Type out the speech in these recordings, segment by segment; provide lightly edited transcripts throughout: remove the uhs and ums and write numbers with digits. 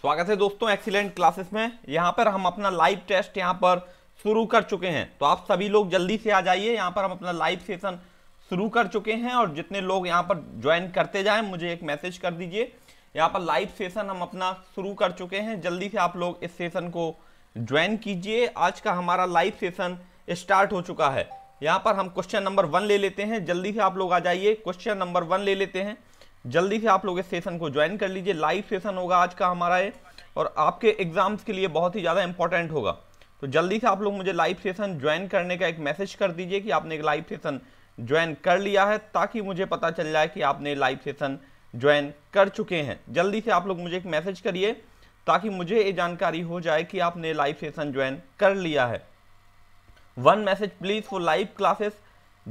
स्वागत है दोस्तों एक्सीलेंट क्लासेस में। यहाँ पर हम अपना लाइव टेस्ट यहाँ पर शुरू कर चुके हैं, तो आप सभी लोग जल्दी से आ जाइए। यहाँ पर हम अपना लाइव सेशन शुरू कर चुके हैं और जितने लोग यहाँ पर ज्वाइन करते जाएं मुझे एक मैसेज कर दीजिए। यहाँ पर लाइव सेशन हम अपना शुरू कर चुके हैं, जल्दी से आप लोग इस सेशन को ज्वाइन कीजिए। आज का हमारा लाइव सेशन स्टार्ट हो चुका है। यहाँ पर हम क्वेश्चन नंबर 1 ले लेते हैं, जल्दी से आप लोग आ जाइए। क्वेश्चन नंबर 1 ले लेते हैं, जल्दी से आप लोग इस सेशन को ज्वाइन कर लीजिए। लाइव सेशन होगा आज का हमारा ये, और आपके एग्जाम्स के लिए बहुत ही ज़्यादा इंपॉर्टेंट होगा। तो जल्दी से आप लोग मुझे लाइव सेशन ज्वाइन करने का एक मैसेज कर दीजिए कि आपने एक लाइव सेशन ज्वाइन कर लिया है, ताकि मुझे पता चल जाए कि आपने लाइव सेशन ज्वाइन कर चुके हैं। जल्दी से आप लोग मुझे एक मैसेज करिए ताकि मुझे ये जानकारी हो जाए कि आपने लाइव सेशन ज्वाइन कर लिया है। 1 message please for live classes.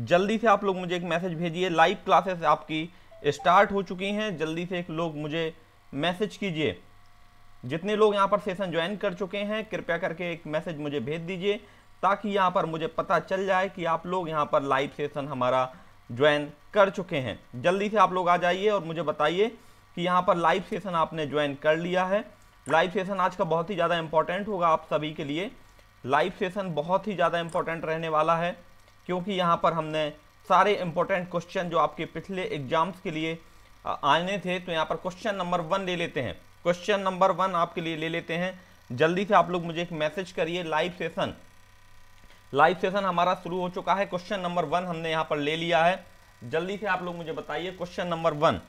जल्दी से आप लोग मुझे एक मैसेज भेजिए। लाइव क्लासेस आपकी स्टार्ट हो चुकी हैं, जल्दी से एक लोग मुझे मैसेज कीजिए। जितने लोग यहाँ पर सेशन ज्वाइन कर चुके हैं कृपया करके एक मैसेज मुझे भेज दीजिए, ताकि यहाँ पर मुझे पता चल जाए कि आप लोग यहाँ पर लाइव सेशन हमारा ज्वाइन कर चुके हैं। जल्दी से आप लोग आ जाइए और मुझे बताइए कि यहाँ पर लाइव सेशन आपने ज्वाइन कर लिया है। लाइव सेशन आज का बहुत ही ज़्यादा इंपॉर्टेंट होगा आप सभी के लिए। लाइव सेशन बहुत ही ज़्यादा इंपॉर्टेंट रहने वाला है, क्योंकि यहाँ पर हमने सारे इंपॉर्टेंट क्वेश्चन जो आपके पिछले एग्जाम्स के लिए आने थे, तो यहाँ पर क्वेश्चन नंबर 1 ले लेते हैं। क्वेश्चन नंबर 1 आपके लिए ले लेते हैं। जल्दी से आप लोग मुझे एक मैसेज करिए। लाइव सेशन हमारा शुरू हो चुका है। क्वेश्चन नंबर 1 हमने यहाँ पर ले लिया है। जल्दी से आप लोग मुझे बताइए। क्वेश्चन नंबर 1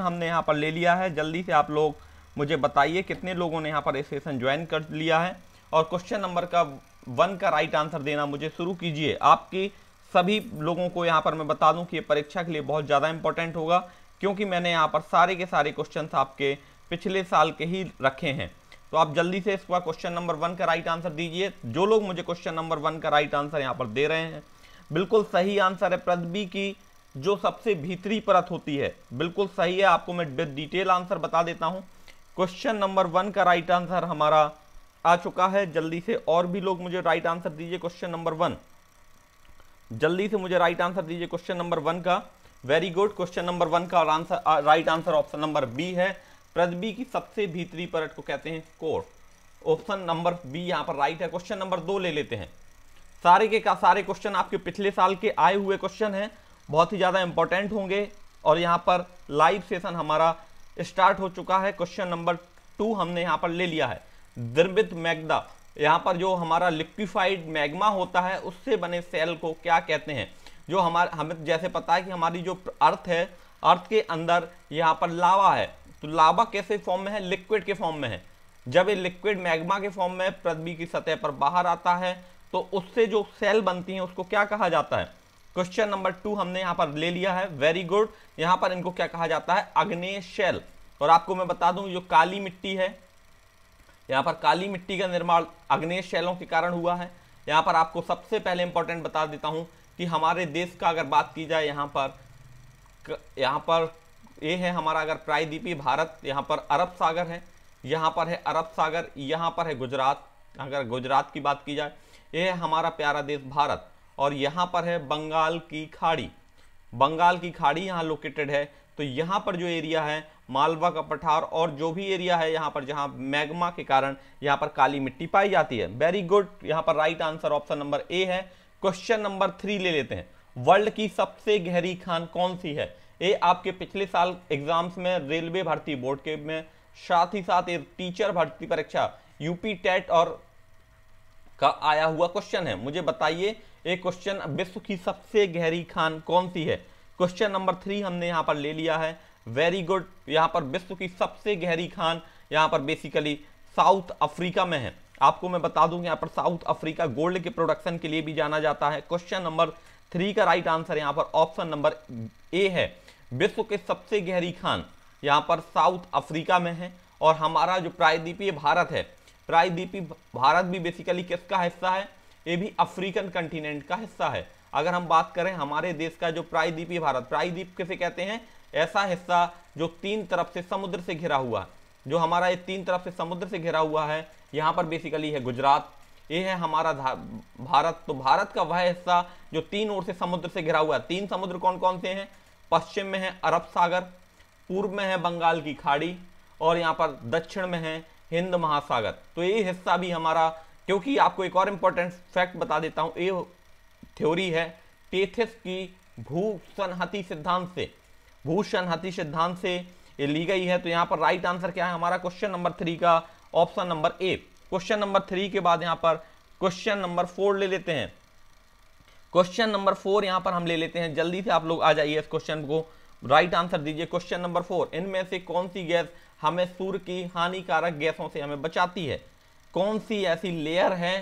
हमने यहाँ पर ले लिया है। जल्दी से आप लोग मुझे बताइए कितने लोगों ने यहाँ पर ये सेशन ज्वाइन कर लिया है, और क्वेश्चन नंबर का 1 का राइट आंसर देना मुझे शुरू कीजिए। आपकी सभी लोगों को यहाँ पर मैं बता दूं कि ये परीक्षा के लिए बहुत ज़्यादा इंपॉर्टेंट होगा, क्योंकि मैंने यहाँ पर सारे के सारे क्वेश्चन आपके पिछले साल के ही रखे हैं। तो आप जल्दी से इसका क्वेश्चन नंबर 1 का राइट आंसर दीजिए। जो लोग मुझे क्वेश्चन नंबर 1 का राइट आंसर यहाँ पर दे रहे हैं, बिल्कुल सही आंसर है पृथ्वी की जो सबसे भीतरी परत होती है, बिल्कुल सही है। आपको मैं डिटेल आंसर बता देता हूँ। क्वेश्चन नंबर 1 का राइट आंसर हमारा आ चुका है। जल्दी से और भी लोग मुझे राइट आंसर दीजिए। क्वेश्चन नंबर 1 जल्दी से मुझे राइट आंसर दीजिए। क्वेश्चन नंबर 1 का, वेरी गुड। क्वेश्चन नंबर 1 का right answer option number B है। पृथ्वी की सबसे भीतरी परत को कहते हैं कोर। ऑप्शन नंबर बी यहाँ पर राइट है। क्वेश्चन नंबर 2 ले लेते हैं। सारे के सारे क्वेश्चन आपके पिछले साल के आए हुए क्वेश्चन हैं, बहुत ही ज़्यादा इंपॉर्टेंट होंगे, और यहाँ पर लाइव सेशन हमारा स्टार्ट हो चुका है। क्वेश्चन नंबर 2 हमने यहाँ पर ले लिया है। द्रवित मैग्मा, यहाँ पर जो हमारा लिक्विफाइड मैग्मा होता है उससे बने सेल को क्या कहते हैं? जो हमें जैसे पता है कि हमारी जो अर्थ है, अर्थ के अंदर यहाँ पर लावा है, तो लावा कैसे फॉर्म में है? लिक्विड के फॉर्म में है। जब ये लिक्विड मैग्मा के फॉर्म में पृथ्वी की सतह पर बाहर आता है, तो उससे जो सेल बनती हैं उसको क्या कहा जाता है? क्वेश्चन नंबर 2 हमने यहाँ पर ले लिया है। Very good. यहाँ पर इनको क्या कहा जाता है? आग्नेय सेल। और आपको मैं बता दूँ, जो काली मिट्टी है, यहाँ पर काली मिट्टी का निर्माण आग्नेय शैलों के कारण हुआ है। यहाँ पर आपको सबसे पहले इंपॉर्टेंट बता देता हूँ कि हमारे देश का अगर बात की जाए, यहाँ पर ये है हमारा अगर प्रायद्वीपीय भारत, यहाँ पर अरब सागर है, यहाँ पर है अरब सागर, यहाँ पर है गुजरात। अगर गुजरात की बात की जाए, ये है हमारा प्यारा देश भारत, और यहाँ पर है बंगाल की खाड़ी। बंगाल की खाड़ी यहाँ लोकेटेड है। तो यहाँ पर जो एरिया है मालवा का पठार, और जो भी एरिया है यहाँ पर जहाँ मैग्मा के कारण यहाँ पर काली मिट्टी पाई जाती है। Very good. यहाँ पर right answer option number A है। क्वेश्चन नंबर 3 ले लेते हैं। वर्ल्ड की सबसे गहरी खान कौन सी है? ये आपके पिछले साल एग्जाम्स में रेलवे भर्ती बोर्ड के में, साथ ही साथ टीचर भर्ती परीक्षा यूपी टेट और का आया हुआ क्वेश्चन है। मुझे बताइए ये क्वेश्चन, विश्व की सबसे गहरी खान कौन सी है? क्वेश्चन नंबर 3 हमने यहाँ पर ले लिया है। Very good. यहाँ पर विश्व की सबसे गहरी खान यहाँ पर बेसिकली साउथ अफ्रीका में है। आपको मैं बता दूं कि यहाँ पर साउथ अफ्रीका गोल्ड के प्रोडक्शन के लिए भी जाना जाता है। क्वेश्चन नंबर 3 का राइट आंसर यहाँ पर ऑप्शन नंबर ए है। विश्व के सबसे गहरी खान यहाँ पर साउथ अफ्रीका में है, और हमारा जो प्रायद्वीपीय भारत है, प्रायद्वीपीय भारत भी बेसिकली किसका हिस्सा है? ये भी अफ्रीकन कंटिनेंट का हिस्सा है। अगर हम बात करें हमारे देश का जो प्रायद्वीपीय भारत, प्रायद्वीप किसे कहते हैं? ऐसा हिस्सा जो 3 तरफ से समुद्र से घिरा हुआ, जो हमारा ये 3 तरफ से समुद्र से घिरा हुआ है, यहाँ पर बेसिकली है गुजरात। ये है हमारा भारत। तो भारत का वह हिस्सा जो 3 ओर से समुद्र से घिरा हुआ है। 3 समुद्र कौन कौन से हैं? पश्चिम में है अरब सागर, पूर्व में है बंगाल की खाड़ी, और यहाँ पर दक्षिण में है हिंद महासागर। तो ये हिस्सा भी हमारा, क्योंकि आपको एक और इम्पोर्टेंट फैक्ट बता देता हूँ, ये थ्योरी है टेथिस की भूसंहति सिद्धांत से, भूसंहति सिद्धांत से ये ली गई है। तो यहाँ पर राइट आंसर क्या है हमारा क्वेश्चन नंबर 3 का option number A. Question number 3 के बाद यहाँ पर क्वेश्चन नंबर 4 ले लेते हैं। क्वेश्चन नंबर 4 यहाँ पर हम ले लेते हैं, जल्दी से आप लोग आ जाइए, इस क्वेश्चन को राइट आंसर दीजिए। क्वेश्चन नंबर 4, इनमें से कौन सी गैस हमें सूर्य की हानिकारक गैसों से हमें बचाती है? कौन सी ऐसी लेयर है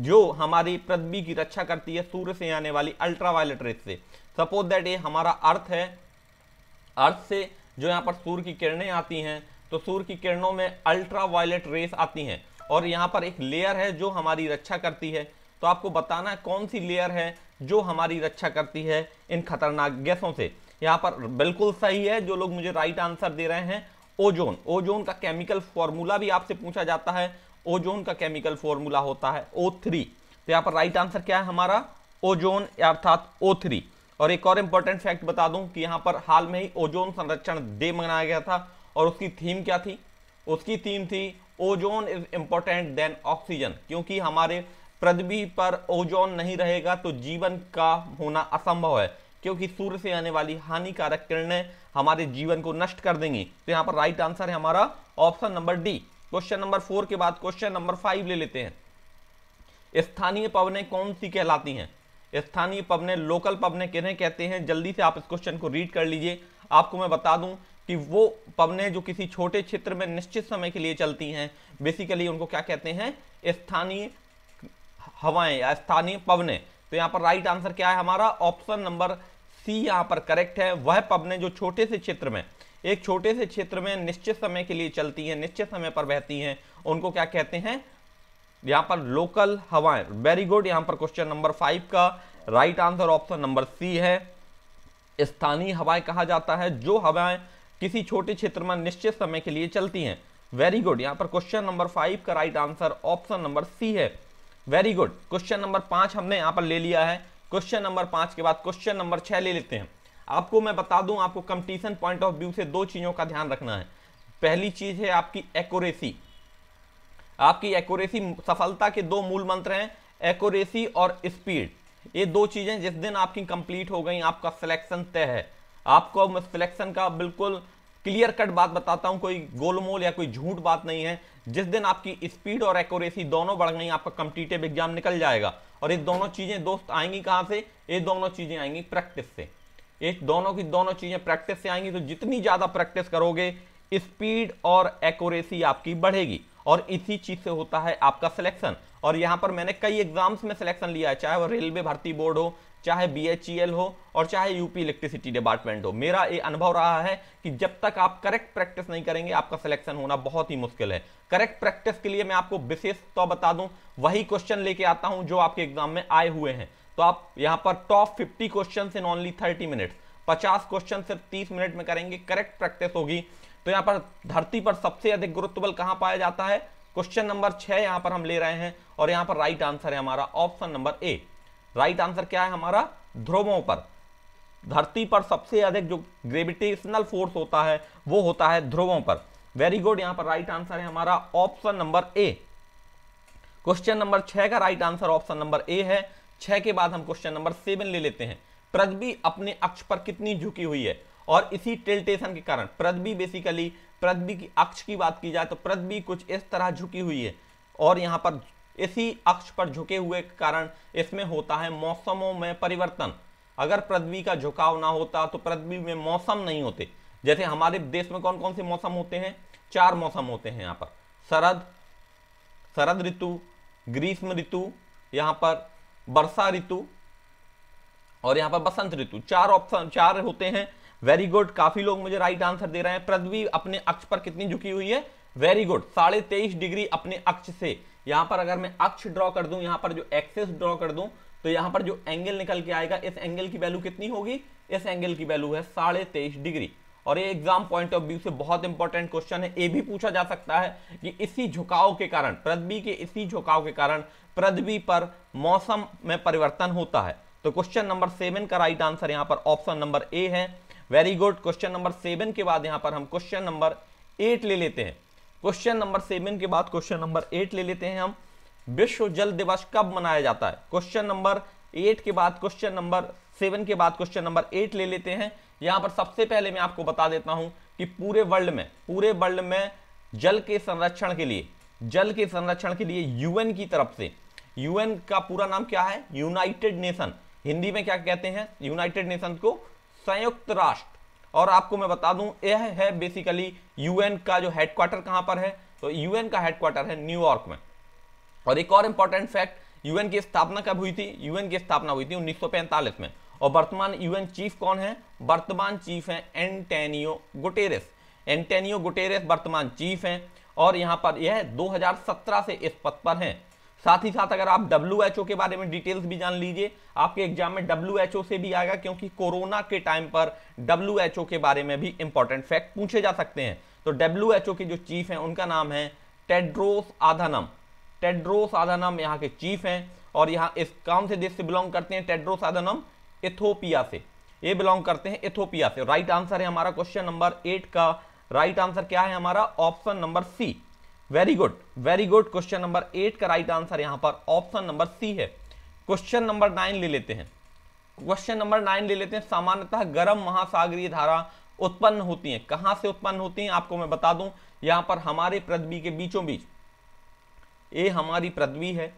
जो हमारी पृथ्वी की रक्षा करती है सूर्य से आने वाली अल्ट्रावायलेट रेस से? सपोज दैट ये हमारा अर्थ है, अर्थ से जो यहाँ पर सूर्य की किरणें आती हैं, तो सूर्य की किरणों में अल्ट्रावायलेट रेस आती हैं और यहाँ पर एक लेयर है जो हमारी रक्षा करती है। तो आपको बताना है कौन सी लेयर है जो हमारी रक्षा करती है इन खतरनाक गैसों से। यहाँ पर बिल्कुल सही है जो लोग मुझे राइट आंसर दे रहे हैं, ओजोन। ओजोन का केमिकल फॉर्मूला भी आपसे पूछा जाता है, ओजोन का केमिकल फॉर्मूला होता है O3। तो यहाँ पर राइट आंसर क्या है हमारा ओजोन अर्थात O3। और एक और इम्पोर्टेंट फैक्ट बता दूं कि यहाँ पर हाल में ही ओजोन संरक्षण डे मनाया गया था और उसकी थीम क्या थी? उसकी थीम थी ozone is important than oxygen, क्योंकि हमारे पृथ्वी पर ओजोन नहीं रहेगा तो जीवन का होना असंभव है, क्योंकि सूर्य से आने वाली हानिकारक किरणें हमारे जीवन को नष्ट कर देंगी। तो यहाँ पर राइट आंसर है हमारा option number D. Question number 4 के बाद क्वेश्चन नंबर 5 ले लेते हैं। स्थानीय पवनें कौन सी कहलाती हैं? स्थानीय पवनें, लोकल पवनें किन्हें कहते हैं? जल्दी से आप इस क्वेश्चन को रीड कर लीजिए। आपको मैं बता दूं कि वो पवनें जो किसी छोटे क्षेत्र में निश्चित समय के लिए चलती हैं, बेसिकली उनको क्या कहते हैं? स्थानीय हवाएं या स्थानीय पवनें। तो यहाँ पर राइट आंसर क्या है हमारा ऑप्शन नंबर सी यहाँ पर करेक्ट है। वह पवनें जो छोटे से क्षेत्र में, एक छोटे से क्षेत्र में निश्चित समय के लिए चलती हैं, निश्चित समय पर बहती हैं, उनको क्या कहते हैं? यहाँ पर लोकल हवाएं। वेरी गुड, यहाँ पर क्वेश्चन नंबर 5 का right answer option number C है। स्थानीय हवाएं कहा जाता है जो हवाएं किसी छोटे क्षेत्र में निश्चित समय के लिए चलती हैं। वेरी गुड, यहाँ पर क्वेश्चन नंबर 5 का right answer option number C है। वेरी गुड, क्वेश्चन नंबर 5 हमने यहाँ पर ले लिया है। क्वेश्चन नंबर 5 के बाद क्वेश्चन नंबर 6 ले लेते हैं। आपको मैं बता दूं, आपको कंपटीशन पॉइंट ऑफ व्यू से दो चीज़ों का ध्यान रखना है। पहली चीज़ है आपकी एक्यूरेसी। आपकी एक्यूरेसी, सफलता के दो मूल मंत्र हैं, एक्यूरेसी और स्पीड। ये दो चीज़ें जिस दिन आपकी कंप्लीट हो गई, आपका सिलेक्शन तय है। आपको मैं सिलेक्शन का बिल्कुल क्लियर कट बात बताता हूँ, कोई गोलमोल या कोई झूठ बात नहीं है। जिस दिन आपकी स्पीड और एक्यूरेसी दोनों बढ़ गई, आपका कॉम्पिटिटिव एग्जाम निकल जाएगा। और ये दोनों चीज़ें दोस्त आएंगी कहाँ से? ये दोनों चीज़ें आएंगी प्रैक्टिस से। एक दोनों की दोनों चीजें प्रैक्टिस से आएंगी। तो जितनी ज्यादा प्रैक्टिस करोगे, स्पीड और एक्यूरेसी आपकी बढ़ेगी और इसी चीज से होता है आपका सिलेक्शन। और यहाँ पर मैंने कई एग्जाम्स में सिलेक्शन लिया है, चाहे वो रेलवे भर्ती बोर्ड हो, चाहे BHEL हो और चाहे यूपी इलेक्ट्रिसिटी डिपार्टमेंट हो। मेरा ये अनुभव रहा है कि जब तक आप करेक्ट प्रैक्टिस नहीं करेंगे, आपका सिलेक्शन होना बहुत ही मुश्किल है। करेक्ट प्रैक्टिस के लिए मैं आपको विशेष तो बता दूं, वही क्वेश्चन लेके आता हूं जो आपके एग्जाम में आए हुए हैं। तो आप यहाँ पर top 50 question in only 30 minutes, 50 question सिर्फ 30 मिनट में करेंगे, करेक्ट प्रैक्टिस होगी। तो यहाँ पर धरती पर सबसे अधिक गुरुत्व बल कहाँ पाया जाता है? क्वेश्चन नंबर 6 यहाँ पर हम ले रहे हैं और यहाँ पर राइट आंसर है हमारा option number A. Right answer क्या है हमारा? ध्रुवों पर, धरती पर सबसे अधिक जो ग्रेविटेशनल फोर्स होता है वो होता है ध्रुवों पर। वेरी गुड, यहाँ पर राइट आंसर है हमारा option number A. Question number 6 का right answer option number A है। 6 के बाद हम क्वेश्चन नंबर 7 ले लेते हैं। पृथ्वी अपने अक्ष पर कितनी झुकी हुई है? और इसी टिल्टेशन के कारण पृथ्वी, बेसिकली पृथ्वी की अक्ष की बात की जाए तो पृथ्वी कुछ इस तरह झुकी हुई है और यहाँ पर इसी अक्ष पर झुके हुए के कारण इसमें होता है मौसमों में परिवर्तन। अगर पृथ्वी का झुकाव ना होता तो पृथ्वी में मौसम नहीं होते। जैसे हमारे देश में कौन कौन से मौसम होते हैं? 4 मौसम होते हैं यहाँ पर, शरद ऋतु, ग्रीष्म ऋतु, यहाँ पर वर्षा ऋतु और यहाँ पर बसंत ऋतु। 4 ऑप्शन 4 होते हैं। वेरी गुड, काफी लोग मुझे राइट आंसर दे रहे हैं। पृथ्वी अपने अक्ष पर कितनी झुकी हुई है? वेरी गुड, 23.5 डिग्री अपने अक्ष से। यहाँ पर अगर मैं अक्ष ड्रॉ कर दूं, यहाँ पर जो एक्सिस ड्रॉ कर दूं, तो यहाँ पर जो एंगल निकल के आएगा, इस एंगल की वैल्यू कितनी होगी? इस एंगल की वैल्यू है 23.5 डिग्री। और ये एग्जाम पॉइंट ऑफ व्यू से बहुत इंपॉर्टेंट क्वेश्चन है। ये भी पूछा जा सकता है कि इसी झुकाव के कारण, पृथ्वी के इसी झुकाव के कारण पृथ्वी पर मौसम में परिवर्तन होता है। तो क्वेश्चन नंबर 7 का राइट आंसर यहाँ पर ऑप्शन नंबर ए है। Very good. क्वेश्चन नंबर 7 के बाद यहाँ पर हम क्वेश्चन नंबर 8 ले लेते हैं। क्वेश्चन नंबर 7 के बाद क्वेश्चन नंबर 8 ले लेते हैं हम। विश्व जल दिवस कब मनाया जाता है? क्वेश्चन नंबर 8 के बाद क्वेश्चन नंबर 7 के बाद क्वेश्चन नंबर 8 ले लेते हैं। यहाँ पर सबसे पहले मैं आपको बता देता हूँ कि पूरे वर्ल्ड में जल के संरक्षण के लिए यूएन की तरफ से, यूएन का पूरा नाम क्या है? United nation. हिंदी में क्या कहते हैं यूनाइटेड नेशन को? संयुक्त राष्ट्र। और आपको मैं बता दूं यह है बेसिकली यूएन का जो हेडक्वार्टर कहां पर है, तो यूएन का हेडक्वार्टर है न्यूयॉर्क में। और एक और इंपॉर्टेंट फैक्ट, यूएन की स्थापना कब हुई थी? यूएन की स्थापना हुई थी 1945 में। और वर्तमान यूएन चीफ कौन है? वर्तमान चीफ है एंटोनियो गुटेरेस। एंटोनियो गुटेरेस वर्तमान चीफ हैं और यहाँ पर यह 2017 से इस पद पर हैं। साथ ही साथ अगर आप WHO के बारे में डिटेल्स भी जान लीजिए, आपके एग्जाम में WHO से भी आएगा, क्योंकि कोरोना के टाइम पर WHO के बारे में भी इंपॉर्टेंट फैक्ट पूछे जा सकते हैं। तो WHO के जो चीफ हैं उनका नाम है टेड्रोस आधानम। टेड्रोस आधानम यहाँ के चीफ हैं और यहाँ इस कौन से देश से बिलोंग करते हैं टेड्रोस आधानम? इथोपिया से ये बिलोंग करते हैं, इथोपिया से। राइट आंसर है हमारा क्वेश्चन नंबर 8 का राइट आंसर क्या है हमारा? Option number C. Very good very good. Question number 8 का राइट आंसर यहां पर ऑप्शन नंबर सी है। क्वेश्चन नंबर 9 ले लेते हैं। क्वेश्चन नंबर 9 ले लेते हैं। सामान्यतः गर्म महासागरीय धारा उत्पन्न होती है, कहां से उत्पन्न होती है? आपको मैं बता दूं यहां पर हमारे पृथ्वी के बीचों बीच, ये हमारी पृथ्वी है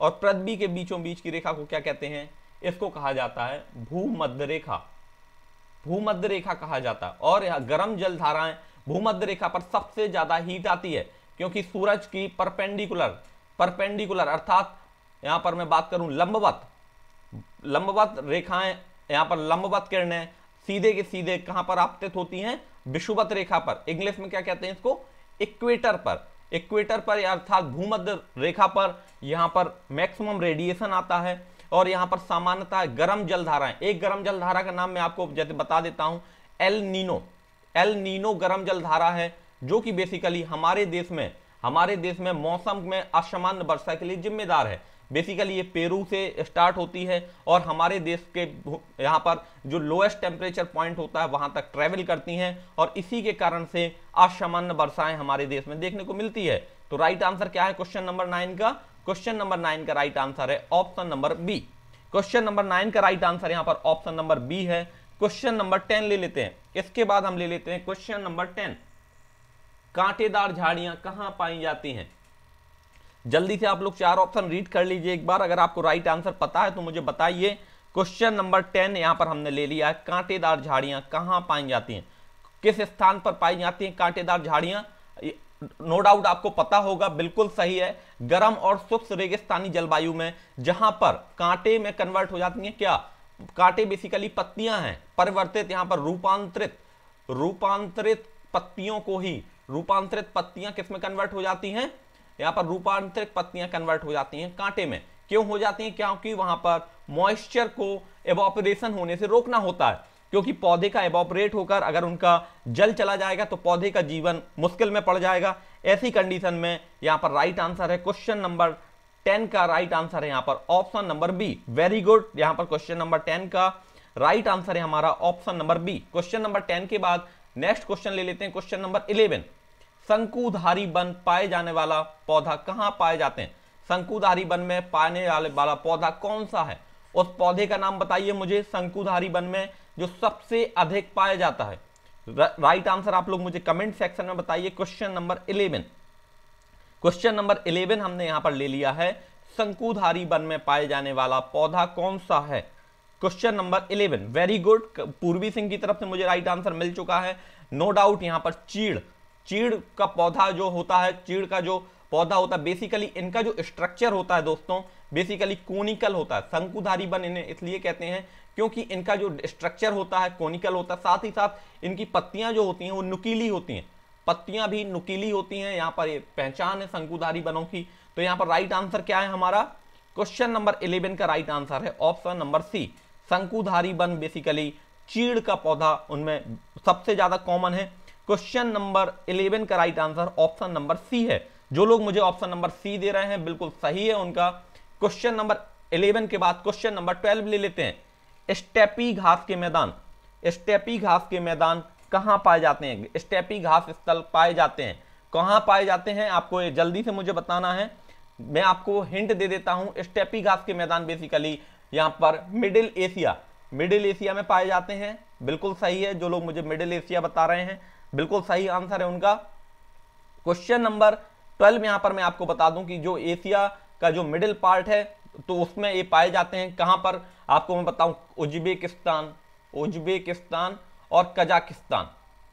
और पृथ्वी के बीचों बीच की रेखा को क्या कहते हैं? इसको कहा जाता है भूमध्य रेखा। भूमध्य रेखा कहा जाता है। और यह गर्म जल धाराएं भूमध्य रेखा पर सबसे ज्यादा हीट आती है, क्योंकि सूरज की परपेंडिकुलर अर्थात यहाँ पर मैं बात करूं लंबवत रेखाएं, यहाँ पर लंबवत किरणें सीधे के सीधे कहाँ पर आपतित होती हैं? विषुवत रेखा पर। इंग्लिश में क्या कहते हैं इसको? इक्वेटर पर। इक्वेटर पर अर्थात भूमध्य रेखा पर यहाँ पर मैक्सिमम रेडिएशन आता है और यहाँ पर सामान्यतः गर्म जल धाराएं। एक गर्म जल धारा का नाम मैं आपको जैसे बता देता हूँ, एल नीनो। एल नीनो गर्म जल धारा है जो कि बेसिकली हमारे देश में मौसम में असामान्य वर्षा के लिए जिम्मेदार है। बेसिकली ये पेरू से स्टार्ट होती है और हमारे देश के यहाँ पर जो लोएस्ट टेम्परेचर पॉइंट होता है वहाँ तक ट्रैवल करती हैं और इसी के कारण से असामान्य वर्षाएं हमारे देश में देखने को मिलती है। तो राइट आंसर क्या है क्वेश्चन नंबर 9 का? क्वेश्चन नंबर 9 का राइट आंसर है option number B. Question number 9 का राइट आंसर यहाँ पर ऑप्शन नंबर बी है। क्वेश्चन नंबर 10 ले लेते हैं। इसके बाद हम ले लेते हैं क्वेश्चन नंबर 10, कांटेदार झाड़ियां कहां पाई जाती हैं? जल्दी से आप लोग 4 ऑप्शन रीड कर लीजिए एक बार। अगर आपको राइट आंसर पता है तो मुझे बताइए। क्वेश्चन नंबर 10 यहां पर हमने ले लिया है, कांटेदार झाड़ियां कहां पाई जाती हैं, किस स्थान पर पाई जाती हैं कांटेदार झाड़ियां? नो डाउट आपको पता होगा, बिल्कुल सही है, गर्म और शुष्क रेगिस्तानी जलवायु में, जहां पर कांटे में कन्वर्ट हो जाती हैं। क्या कांटे? बेसिकली पत्तियां हैं, परिवर्तित यहां पर रूपांतरित पत्तियों को ही, रूपांतरित पत्तियां किसमें कन्वर्ट हो जाती हैं? यहाँ पर रूपांतरित पत्तियां कन्वर्ट हो जाती हैं कांटे में। क्यों हो जाती हैं? क्योंकि वहां पर मॉइस्चर को एवोपरेशन होने से रोकना होता है, क्योंकि पौधे का एवोपरेट होकर अगर उनका जल चला जाएगा तो पौधे का जीवन मुश्किल में पड़ जाएगा। ऐसी कंडीशन में यहाँ पर राइट आंसर है क्वेश्चन नंबर 10 का राइट आंसर है यहाँ पर option number B. Very good. यहाँ पर क्वेश्चन नंबर 10 का राइट आंसर है हमारा option number B. Question number 10 के बाद नेक्स्ट क्वेश्चन ले लेते हैं, क्वेश्चन नंबर 11। शंकुधारी वन पाए जाने वाला पौधा कहाँ पाए जाते हैं? शंकुधारी वन में पाने वाला पौधा कौन सा है? उस पौधे का नाम बताइए मुझे शंकुधारी वन में जो सबसे अधिक पाया जाता है। राइट आंसर आप लोग मुझे कमेंट सेक्शन में बताइए। क्वेश्चन नंबर 11, क्वेश्चन नंबर 11 हमने यहाँ पर ले लिया है, शंकुधारी वन में पाए जाने वाला पौधा कौन सा है? Question number 11। Very good. पूर्वी सिंह की तरफ से मुझे राइट आंसर मिल चुका है। नो डाउट यहाँ पर चीड़ का पौधा जो होता है, बेसिकली इनका जो स्ट्रक्चर होता है दोस्तों, बेसिकली कोनिकल होता है। शंकुधारी वन इन्हें इसलिए कहते हैं क्योंकि इनका जो स्ट्रक्चर होता है कोनिकल होता है। साथ ही साथ इनकी पत्तियां जो होती हैं वो नुकीली होती हैं, पत्तियां भी नुकीली होती हैं। यहाँ पर ये पहचान है शंकुधारी वनों की। तो यहाँ पर राइट आंसर क्या है हमारा? क्वेश्चन नंबर 11 का राइट आंसर है ऑप्शन नंबर सी। शंकुधारी वन बेसिकली चीड़ का पौधा उनमें सबसे ज्यादा कॉमन है। क्वेश्चन नंबर 11 का right answer option number C है। जो लोग मुझे ऑप्शन नंबर सी दे रहे हैं बिल्कुल सही है उनका। क्वेश्चन नंबर 11 के बाद क्वेश्चन नंबर 12 ले लेते हैं। स्टेपी घास के मैदान, स्टेपी घास के मैदान कहाँ पाए जाते हैं, स्टेपी घास स्थल पाए जाते हैं, कहाँ पाए जाते हैं आपको ये जल्दी से मुझे बताना है। मैं आपको हिंट दे देता हूँ, स्टेपी घास के मैदान बेसिकली यहाँ पर मिडिल एशिया में पाए जाते हैं। बिल्कुल सही है, जो लोग मुझे मिडिल एशिया बता रहे हैं बिल्कुल सही आंसर है उनका। क्वेश्चन नंबर 12 यहाँ पर मैं आपको बता दूं कि जो एशिया का जो मिडिल पार्ट है तो उसमें ये पाए जाते हैं। कहाँ पर आपको मैं बताऊं, उज्बेकिस्तान और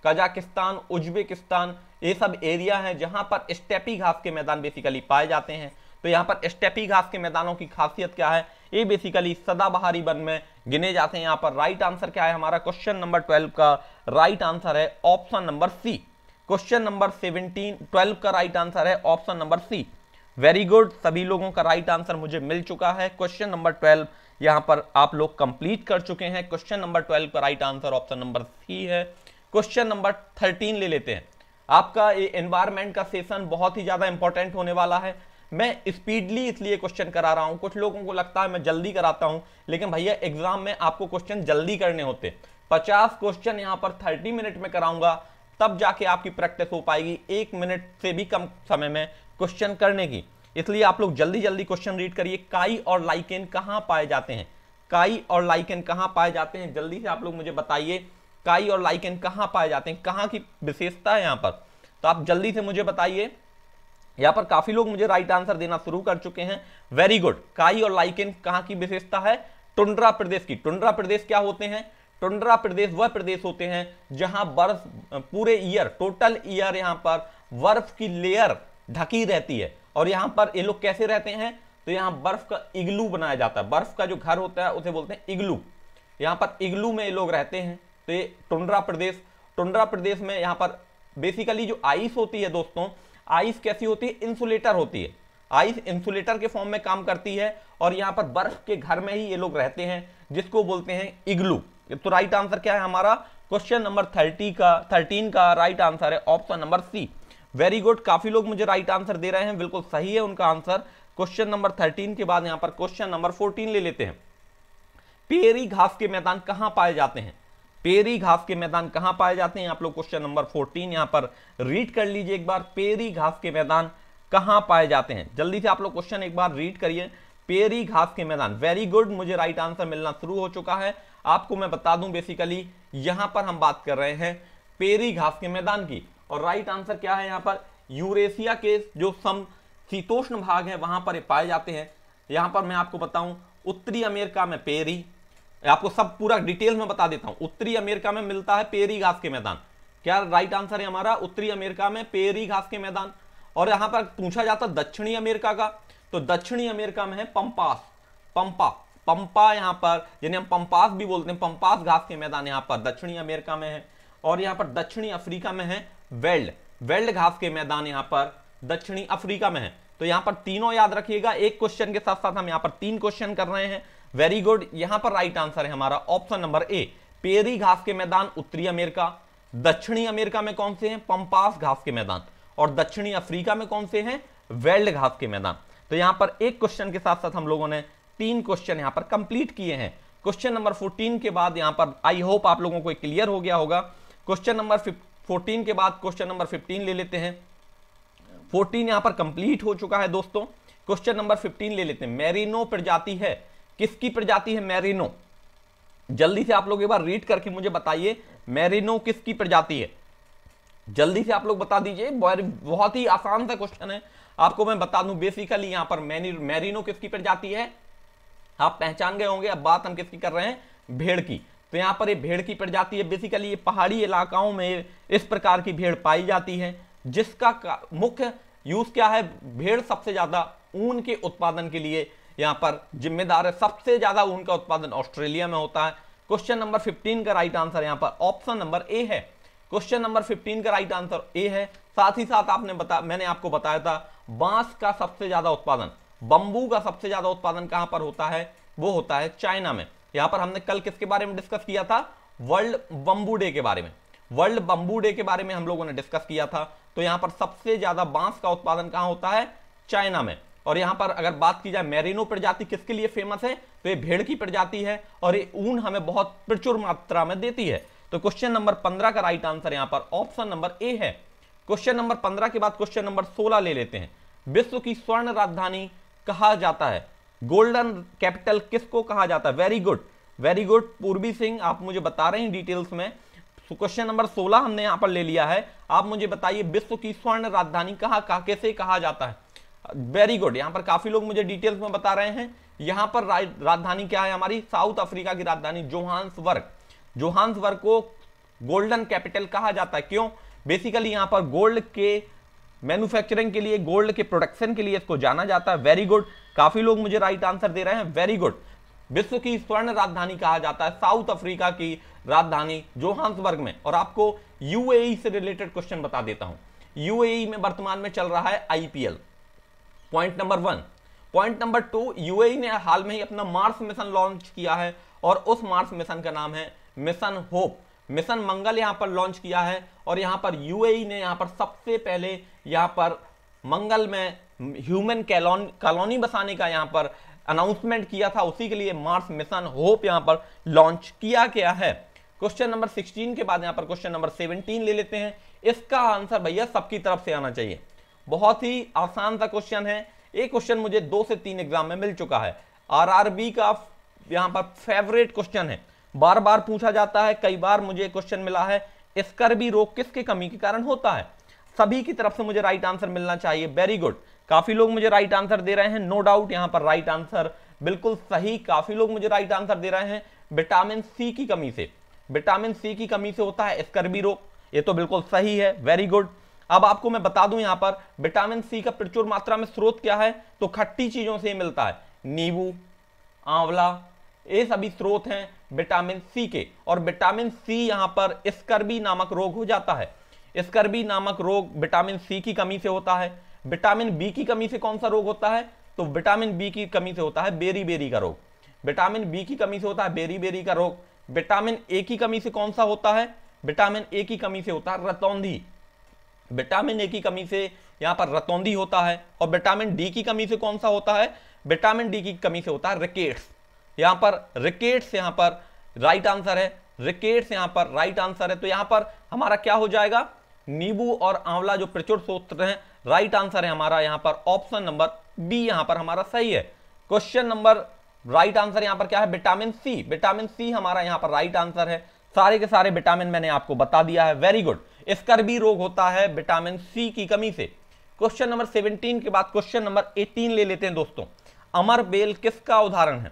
कजाकिस्तान उज्बेकिस्तान, ये सब एरिया हैं जहाँ पर स्टेपी घास के मैदान बेसिकली पाए जाते हैं। तो यहाँ पर स्टेपी घास के मैदानों की खासियत क्या है, ये बेसिकली सदाबहारी वन में गिने जाते हैं। यहाँ पर राइट आंसर क्या है हमारा, क्वेश्चन नंबर 12 का राइट आंसर है option number C. Question number 12 का राइट आंसर है option number C. Very good, सभी लोगों का राइट आंसर मुझे मिल चुका है। क्वेश्चन नंबर 12 यहाँ पर आप लोग कंप्लीट कर चुके हैं। क्वेश्चन नंबर 12 का right answer option number C है। क्वेश्चन नंबर 13 ले लेते हैं। आपका ये एनवायरमेंट का सेशन बहुत ही ज़्यादा इंपॉर्टेंट होने वाला है। मैं स्पीडली इसलिए क्वेश्चन करा रहा हूँ, कुछ लोगों को लगता है मैं जल्दी कराता हूँ, लेकिन भैया एग्जाम में आपको क्वेश्चन जल्दी करने होते। 50 क्वेश्चन यहाँ पर 30 मिनट में कराऊंगा, तब जाके आपकी प्रैक्टिस हो पाएगी 1 मिनट से भी कम समय में क्वेश्चन करने की। इसलिए आप लोग जल्दी जल्दी क्वेश्चन रीड करिए। काई और लाइकेन कहाँ पाए जाते हैं, काई और लाइकेन कहाँ पाए जाते हैं, जल्दी से आप लोग मुझे बताइए काई और लाइकेन कहाँ पाए जाते हैं, कहाँ की विशेषता है यहाँ पर, तो आप जल्दी से मुझे बताइए। यहाँ पर काफी लोग मुझे राइट आंसर देना शुरू कर चुके हैं, वेरी गुड। काई और लाइकेन कहाँ की विशेषता है, टुंड्रा प्रदेश की। टुंड्रा प्रदेश क्या होते हैं, टुंड्रा प्रदेश वह प्रदेश होते हैं जहां बर्फ पूरे ईयर, टोटल ईयर यहाँ पर बर्फ की लेयर ढकी रहती है। और यहाँ पर ये लोग कैसे रहते हैं, तो यहाँ बर्फ का इग्लू बनाया जाता है, बर्फ का जो घर होता है उसे बोलते हैं इग्लू। यहाँ पर इग्लू में ये लोग रहते हैं। तो ये टुंड्रा प्रदेश में यहाँ पर बेसिकली जो आइस होती है दोस्तों, आइस कैसी होती है, इंसुलेटर होती है। आइस इंसुलेटर के फॉर्म में काम करती है और यहाँ पर बर्फ के घर में ही ये लोग रहते हैं, जिसको बोलते हैं इग्लू। तो राइट आंसर क्या है हमारा, क्वेश्चन नंबर 13 का राइट आंसर है option number C. Very good, काफी लोग मुझे राइट आंसर दे रहे हैं, बिल्कुल सही है उनका आंसर। क्वेश्चन नंबर 13 के बाद यहाँ पर क्वेश्चन नंबर 14 ले लेते हैं। पेयरी घास के मैदान कहाँ पाए जाते हैं, पेयरी घास के मैदान कहाँ पाए जाते हैं, आप लोग क्वेश्चन नंबर 14 यहाँ पर रीड कर लीजिए एक बार। पेयरी घास के मैदान कहाँ पाए जाते हैं, जल्दी से आप लोग क्वेश्चन एक बार रीड करिए। पेयरी घास के मैदान, वेरी गुड, मुझे राइट आंसर मिलना शुरू हो चुका है। आपको मैं बता दूं बेसिकली यहाँ पर हम बात कर रहे हैं पेयरी घास के मैदान की, और राइट आंसर क्या है यहाँ पर, यूरेशिया के जो समशीतोष्ण भाग है वहाँ पर पाए जाते हैं। यहाँ पर मैं आपको बताऊँ, उत्तरी अमेरिका में पेयरी, आपको सब पूरा डिटेल में बता देता हूँ, उत्तरी अमेरिका में मिलता है पेयरी घास के मैदान। क्या राइट आंसर है हमारा, उत्तरी अमेरिका में पेयरी घास के मैदान। और यहाँ पर पूछा जाता दक्षिणी अमेरिका का, तो दक्षिणी अमेरिका में है पंपास यहाँ पर, जिन्हें हम पंपास भी बोलते हैं, पंपास घास के मैदान यहाँ पर दक्षिणी अमेरिका में है। और यहाँ पर दक्षिणी अफ्रीका में है वेल्ड घास के मैदान, यहाँ पर दक्षिणी अफ्रीका में है। तो यहाँ पर तीनों याद रखिएगा, एक क्वेश्चन के साथ साथ हम यहाँ पर 3 क्वेश्चन कर रहे हैं। वेरी गुड, यहाँ पर राइट आंसर है हमारा ऑप्शन नंबर ए। पेयरी घास के मैदान उत्तरी अमेरिका, दक्षिणी अमेरिका में कौन से हैं, पंपास घास के मैदान, और दक्षिणी अफ्रीका में कौन से हैं, वेल्ड घास के मैदान। तो यहाँ पर एक क्वेश्चन के साथ साथ हम लोगों ने 3 क्वेश्चन यहाँ पर कंप्लीट किए हैं। क्वेश्चन नंबर 14 के बाद यहाँ पर आई होप आप लोगों को क्लियर हो गया होगा। क्वेश्चन नंबर 14 के बाद क्वेश्चन नंबर 15 ले लेते हैं। 14 यहाँ पर कंप्लीट हो चुका है दोस्तों। क्वेश्चन नंबर 15 ले लेते हैं। मैरिनो प्रजाति है, किसकी प्रजाति है मैरिनो, जल्दी से आप लोग एक बार रीड करके मुझे बताइए मैरिनो किसकी प्रजाति है, जल्दी से आप लोग बता दीजिए। बहुत ही आसान सा क्वेश्चन है, आपको मैं बता दूं बेसिकली यहाँ पर मैरिनो किसकी प्रजाति है, आप पहचान गए होंगे। अब बात हम किसकी कर रहे हैं, भेड़ की। तो यहाँ पर ये भेड़ की प्रजाति है। बेसिकली ये पहाड़ी इलाकाओं में इस प्रकार की भेड़ पाई जाती है, जिसका मुख्य यूज क्या है, भेड़ सबसे ज्यादा ऊन के उत्पादन के लिए यहाँ पर जिम्मेदार है। सबसे ज्यादा ऊन का उत्पादन ऑस्ट्रेलिया में होता है। क्वेश्चन नंबर 15 का राइट आंसर यहाँ पर ऑप्शन नंबर ए है। क्वेश्चन नंबर 15 का राइट आंसर ए है। साथ ही साथ मैंने आपको बताया था बांस का सबसे ज्यादा उत्पादन, बंबू का सबसे ज्यादा उत्पादन कहाँ पर होता है, वो होता है चाइना में। यहाँ पर हमने कल किसके बारे में डिस्कस किया था, वर्ल्ड बंबू डे के बारे में, वर्ल्ड बंबू डे के बारे में हम लोगों ने डिस्कस किया था। तो यहाँ पर सबसे ज्यादा बांस का उत्पादन कहाँ होता है, चाइना में। और यहाँ पर अगर बात की जाए मेरिनो प्रजाति किसके लिए फेमस है, तो ये भेड़ की प्रजाति है और ये ऊन हमें बहुत प्रचुर मात्रा में देती है। तो क्वेश्चन नंबर 15 का राइट आंसर यहाँ पर ऑप्शन नंबर ए है। क्वेश्चन नंबर 15 के बाद क्वेश्चन नंबर 16 ले लेते हैं। विश्व की स्वर्ण राजधानी कहा जाता है, गोल्डन कैपिटल किसको कहा जाता है? वेरी गुड, वेरी गुड पूर्वी सिंह, आप मुझे बता रहे हैं डिटेल्स में। क्वेश्चन नंबर 16 हमने यहाँ पर ले लिया है। आप मुझे बताइए विश्व की स्वर्ण राजधानी कहाँ कैसे कहा जाता है? वेरी गुड, यहाँ पर काफी लोग मुझे डिटेल्स में बता रहे हैं। यहाँ पर राजधानी क्या है हमारी? साउथ अफ्रीका की राजधानी जोहान्सबर्ग। जोहान्सबर्ग को गोल्डन कैपिटल कहा जाता है, क्यों? बेसिकली यहाँ पर गोल्ड के मैन्युफैक्चरिंग के लिए, गोल्ड के प्रोडक्शन के लिए इसको जाना जाता है। वेरी गुड, काफी लोग मुझे राइट आंसर दे रहे हैं। वेरी गुड, विश्व की स्वर्ण राजधानी कहा जाता है साउथ अफ्रीका की राजधानी जोहान्सबर्ग में। और आपको यूएई से रिलेटेड क्वेश्चन बता देता हूं। यूएई में वर्तमान में चल रहा है IPL, point number 1। Point number 2, UAE ने हाल में ही अपना मार्स मिशन लॉन्च किया है और उस मार्स मिशन का नाम है मिशन होप, मिशन मंगल यहाँ पर लॉन्च किया है। और यहाँ पर यूएई ने यहाँ पर सबसे पहले यहाँ पर मंगल में ह्यूमन कॉलोनी बसाने का यहाँ पर अनाउंसमेंट किया था, उसी के लिए मार्स मिशन होप यहाँ पर लॉन्च किया गया है। क्वेश्चन नंबर 16 के बाद यहाँ पर क्वेश्चन नंबर 17 ले लेते हैं। इसका आंसर भैया सबकी तरफ से आना चाहिए, बहुत ही आसान सा क्वेश्चन है। ये क्वेश्चन मुझे 2 से 3 एग्जाम में मिल चुका है, आरआरबी का यहाँ पर फेवरेट क्वेश्चन है, बार बार पूछा जाता है। कई बार मुझे क्वेश्चन मिला है, स्कर्वी रोग किसके कमी के कारण होता है? सभी की तरफ से मुझे राइट आंसर मिलना चाहिए। वेरी गुड, काफी लोग मुझे राइट आंसर दे रहे हैं। नो डाउट यहाँ पर राइट आंसर बिल्कुल सही, काफी लोग मुझे राइट आंसर दे रहे हैं। विटामिन सी की कमी से, विटामिन सी की कमी से होता है स्कर्वी रोग, ये तो बिल्कुल सही है। वेरी गुड, अब आपको मैं बता दूं यहाँ पर विटामिन सी का प्रचुर मात्रा में स्रोत क्या है, तो खट्टी चीजों से मिलता है, नींबू, आंवला, ये सभी स्रोत हैं विटामिन सी के। और विटामिन सी यहाँ पर स्कर्वी नामक रोग हो जाता है, स्कर्वी नामक रोग विटामिन सी की कमी से होता है। विटामिन बी की कमी से कौन सा रोग होता है? तो विटामिन बी की कमी से होता है बेरी बेरी का रोग, विटामिन बी की कमी से होता है बेरी बेरी का रोग। विटामिन ए की कमी से कौन सा होता है? विटामिन ए की कमी से होता है रतौंधी, विटामिन ए की कमी से यहाँ पर रतौंधी होता है। और विटामिन डी की कमी से कौन सा होता है? विटामिन डी की कमी से होता है रिकेट्स। यहाँ पर रिकेट्स यहाँ पर राइट आंसर है, रिकेट्स यहाँ पर राइट आंसर है। तो यहाँ पर हमारा क्या हो जाएगा? नींबू और आंवला जो प्रचुर स्रोत हैं, राइट आंसर है हमारा यहाँ पर ऑप्शन नंबर बी यहाँ पर हमारा सही है। क्वेश्चन नंबर राइट आंसर यहाँ पर क्या है? विटामिन सी, विटामिन सी हमारा यहाँ पर राइट आंसर है। सारे के सारे विटामिन मैंने आपको बता दिया है। वेरी गुड, स्कर्वी रोग होता है विटामिन सी की कमी से। क्वेश्चन नंबर 17 के बाद क्वेश्चन नंबर 18 ले लेते हैं दोस्तों। अमर बेल किसका उदाहरण है?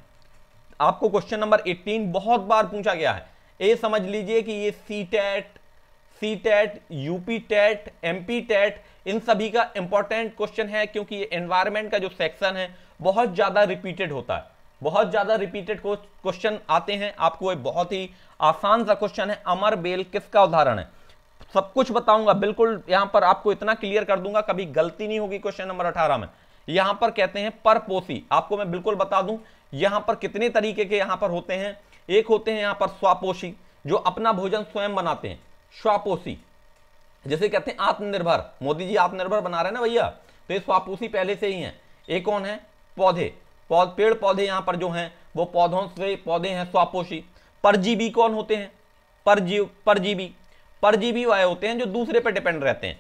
आपको क्वेश्चन नंबर 18 बहुत बार पूछा गया है। ये समझ लीजिए कि ये CTET, UPTET, MPTET इन सभी का इंपॉर्टेंट क्वेश्चन है, क्योंकि ये एनवायरमेंट का जो सेक्शन है बहुत ज्यादा रिपीटेड होता है, बहुत ज्यादा रिपीटेड क्वेश्चन आते हैं। आपको ये बहुत ही आसान सा क्वेश्चन है, अमर बेल किसका उदाहरण है? सब कुछ बताऊंगा बिल्कुल, यहां पर आपको इतना क्लियर कर दूंगा कभी गलती नहीं होगी। क्वेश्चन नंबर 18 में यहां पर कहते हैं परपोषी, आपको मैं बिल्कुल बता दूं यहां पर कितने तरीके के यहां पर होते हैं। एक होते हैं यहां पर स्वापोषी, जो अपना भोजन स्वयं बनाते हैं, स्वापोषी जैसे कहते हैं आत्मनिर्भर, मोदी जी आत्मनिर्भर बना रहे हैं ना भैया, तो ये स्वापोषी पहले से ही हैं। एक कौन है? पौधे, पेड़ पौधे यहाँ पर जो हैं वो पौधों से पौधे हैं स्वापोषी। परजीवी कौन होते हैं? परजीवी वह होते हैं जो दूसरे पर डिपेंड रहते हैं।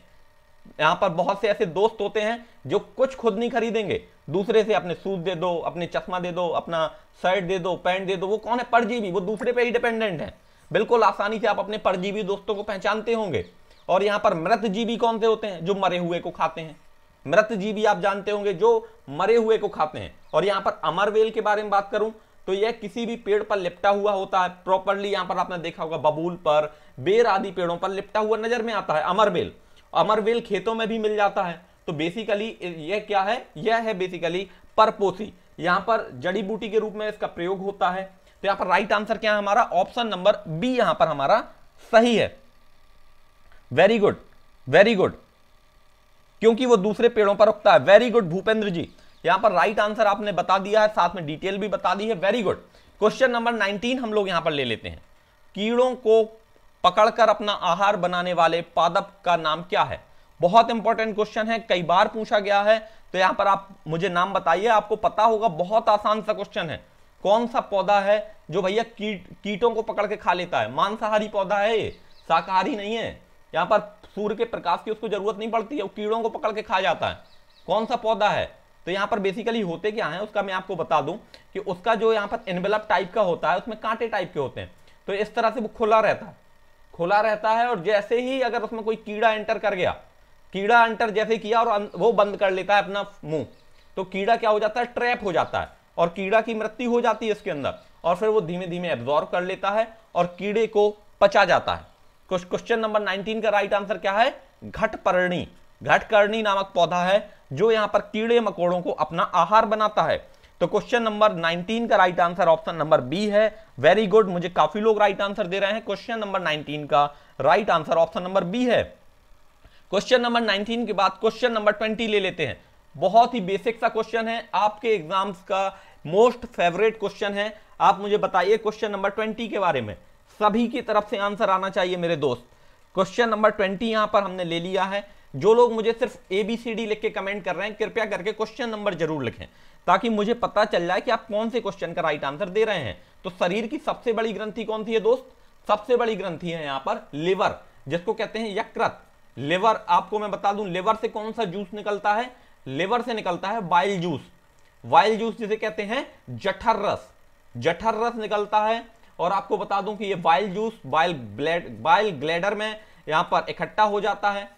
यहाँ पर बहुत से ऐसे दोस्त होते हैं जो कुछ खुद नहीं खरीदेंगे, दूसरे से अपने सूट दे दो, अपने चश्मा दे दो, अपना शर्ट दे दो, पैंट दे दो, वो कौन है? परजीवी, वो दूसरे पे ही डिपेंडेंट है। बिल्कुल आसानी से आप अपने परजीवी दोस्तों को पहचानते होंगे। और यहाँ पर मृतजीवी कौन से होते हैं? जो मरे हुए को खाते हैं, मृतजीवी आप जानते होंगे जो मरे हुए को खाते हैं। और यहाँ पर अमर बेल के बारे में बात करूं तो यह किसी भी पेड़ पर लिपटा हुआ होता है, प्रॉपरली यहाँ पर आपने देखा होगा बबूल पर, बेर आदि पेड़ों पर लिपटा हुआ नजर में आता है अमर बेल। अमर बेल खेतों में भी मिल जाता है। तो बेसिकली यह क्या है? यह है बेसिकली परपोषी, यहाँ पर जड़ी बूटी के रूप में इसका प्रयोग होता है। तो यहाँ पर राइट आंसर क्या है हमारा? ऑप्शन नंबर बी यहाँ पर हमारा सही है। वेरी गुड, वेरी गुड, क्योंकि वो दूसरे पेड़ों पर उगता है। वेरी गुड भूपेंद्र जी, यहाँ पर राइट आंसर आपने बता दिया है, साथ में डिटेल भी बता दी है। Very good. क्वेश्चन नंबर 19 हम लोग यहाँ पर ले लेते हैं। कीड़ों को पकड़कर अपना आहार बनाने वाले पादप का नाम क्या है? बहुत इंपॉर्टेंट क्वेश्चन है, कई बार पूछा गया है, तो यहां पर आप मुझे नाम बताइए, आपको पता होगा। बहुत आसान सा क्वेश्चन है। कौन सा पौधा है जो भैया कीटों को पकड़ के खा लेता है? मांसाहारी पौधा है ये, शाकाहारी नहीं है। यहाँ पर सूर्य के प्रकाश की उसको जरूरत नहीं पड़ती है, वो कीड़ों को पकड़ के खा जाता है। कौन सा पौधा है? तो यहाँ पर बेसिकली होते क्या है उसका मैं आपको बता दूं कि उसका जो यहाँ पर एनवेलप टाइप का होता है, उसमें कांटे टाइप के होते हैं, तो इस तरह से वो खुला रहता है और जैसे ही अगर उसमें कोई कीड़ा एंटर जैसे किया और वो बंद कर लेता है अपना मुंह, तो कीड़ा क्या हो जाता है, ट्रैप हो जाता है और कीड़ा की मृत्यु हो जाती है इसके अंदर, और फिर वो धीमे धीमे एब्जॉर्ब कर लेता है और कीड़े को पचा जाता है। क्वेश्चन नंबर 19 का राइट आंसर क्या है? घटकर्णी नामक पौधा है जो यहां पर कीड़े मकोड़ों को अपना आहार बनाता है। तो क्वेश्चन नंबर 19 का right answer option number B है। वेरी गुड, मुझे काफी लोग राइट आंसर दे रहे हैं। क्वेश्चन नंबर 19 का right answer option number B है। क्वेश्चन नंबर 19 के बाद क्वेश्चन नंबर 20 ले लेते हैं। बहुत ही बेसिक सा क्वेश्चन है, आपके एग्जाम्स का मोस्ट फेवरेट क्वेश्चन है। आप मुझे बताइए क्वेश्चन नंबर 20 के बारे में। सभी की तरफ से आंसर आना चाहिए मेरे दोस्त। क्वेश्चन नंबर 20 यहां पर हमने ले लिया है। जो लोग मुझे सिर्फ ABCD लिख के कमेंट कर रहे हैं, कृपया करके क्वेश्चन नंबर जरूर लिखें ताकि मुझे पता चल जाए कि आप कौन से क्वेश्चन का राइट आंसर दे रहे हैं। तो शरीर की सबसे बड़ी ग्रंथि कौन सी है दोस्त? सबसे बड़ी ग्रंथि है यहाँ पर लिवर, जिसको कहते हैं यकृत। लिवर, आपको मैं बता दूं, लिवर से कौन सा जूस निकलता है? लिवर से निकलता है बाइल जूस। बाइल जूस जिसे कहते हैं जठर रस निकलता है। और आपको बता दूं कि ये बाइल जूस बाइल ग्लैडर में यहाँ पर इकट्ठा हो जाता है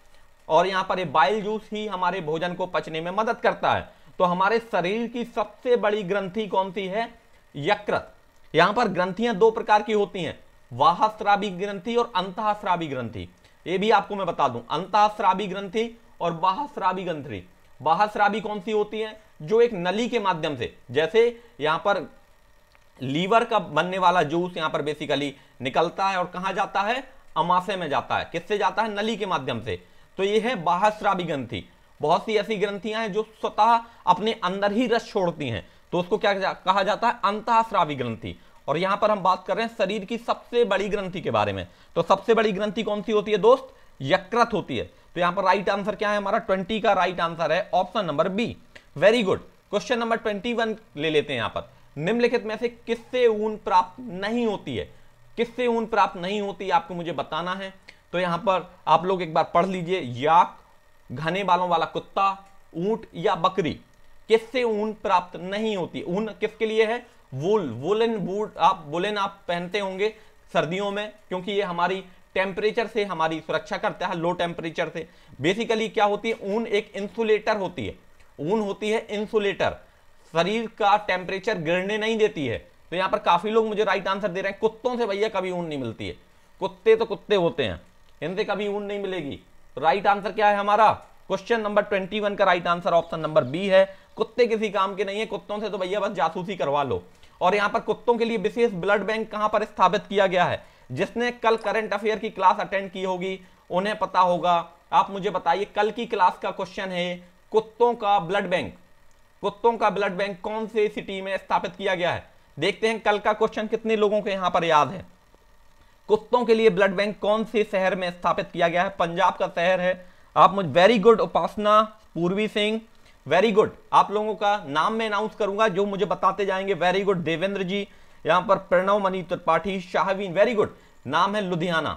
और यहाँ पर ये बाइल जूस ही हमारे भोजन को पचने में मदद करता है। तो हमारे शरीर की सबसे बड़ी ग्रंथि कौन सी है? यकृत। यहाँ पर ग्रंथियां दो प्रकार की होती हैं, बाह्यस्रावी ग्रंथि और अंतःस्रावी ग्रंथि। ये भी आपको मैं बता दूं, अंतःस्रावी ग्रंथि और बाह्यस्रावी ग्रंथि। बाह्यस्रावी कौन सी होती है? जो एक नली के माध्यम से, जैसे यहाँ पर लीवर का बनने वाला जूस यहाँ पर बेसिकली निकलता है और कहाँ जाता है? अमाशय में जाता है। किससे जाता है? नली के माध्यम से। तो ये है बाह्यस्रावी ग्रंथि। बहुत सी ऐसी ग्रंथियां हैं जो स्वतः अपने अंदर ही रस छोड़ती हैं, तो उसको क्या कहा जाता है? अंतःस्रावी ग्रंथि। और यहाँ पर हम बात कर रहे हैं शरीर की सबसे बड़ी ग्रंथि के बारे में। तो सबसे बड़ी ग्रंथि कौन सी होती है दोस्त? यकृत होती है। तो यहाँ पर राइट आंसर क्या है हमारा? 20 का राइट आंसर है option number B. Very good. Question number 21 ले लेते हैं। यहाँ पर निम्नलिखित में से किससे ऊन प्राप्त नहीं होती है? किससे ऊन प्राप्त नहीं होती है आपको मुझे बताना है। तो यहाँ पर आप लोग एक बार पढ़ लीजिए, याक, घने बालों वाला कुत्ता, ऊंट या बकरी। किससे ऊन प्राप्त नहीं होती? ऊन किसके लिए है? वूल, वुलन बूट, आप वुलन आप पहनते होंगे सर्दियों में, क्योंकि ये हमारी टेम्परेचर से हमारी सुरक्षा करता है, लो टेम्परेचर से। बेसिकली क्या होती है ऊन? एक इंसुलेटर होती है। ऊन होती है इंसुलेटर, शरीर का टेम्परेचर गिरने नहीं देती है। तो यहाँ पर काफी लोग मुझे राइट आंसर दे रहे हैं। कुत्तों से भैया कभी ऊन नहीं मिलती है, कुत्ते तो कुत्ते होते हैं, इनसे कभी ऊन नहीं मिलेगी। राइट आंसर क्या है हमारा? क्वेश्चन नंबर 21 का right answer option number B है। कुत्ते किसी काम के नहीं है, कुत्तों से तो भैया बस जासूसी करवा लो। और यहाँ पर कुत्तों के लिए विशेष ब्लड बैंक कहाँ पर स्थापित किया गया है? जिसने कल करंट अफेयर की क्लास अटेंड की होगी उन्हें पता होगा। आप मुझे बताइए, कल की क्लास का क्वेश्चन है कुत्तों का ब्लड बैंक। कुत्तों का ब्लड बैंक कौन से सिटी में स्थापित किया गया है? देखते हैं कल का क्वेश्चन कितने लोगों के यहाँ पर याद है। कुत्तों के लिए ब्लड बैंक कौन से शहर में स्थापित किया गया है? पंजाब का शहर है। आप मुझे, वेरी गुड उपासना, पूर्वी सिंह, वेरी गुड। आप लोगों का नाम मैं अनाउंस करूंगा जो मुझे बताते जाएंगे। वेरी गुड देवेंद्र जी, यहाँ पर प्रणव मणि त्रिपाठी, शाहवीन, वेरी गुड। नाम है लुधियाना।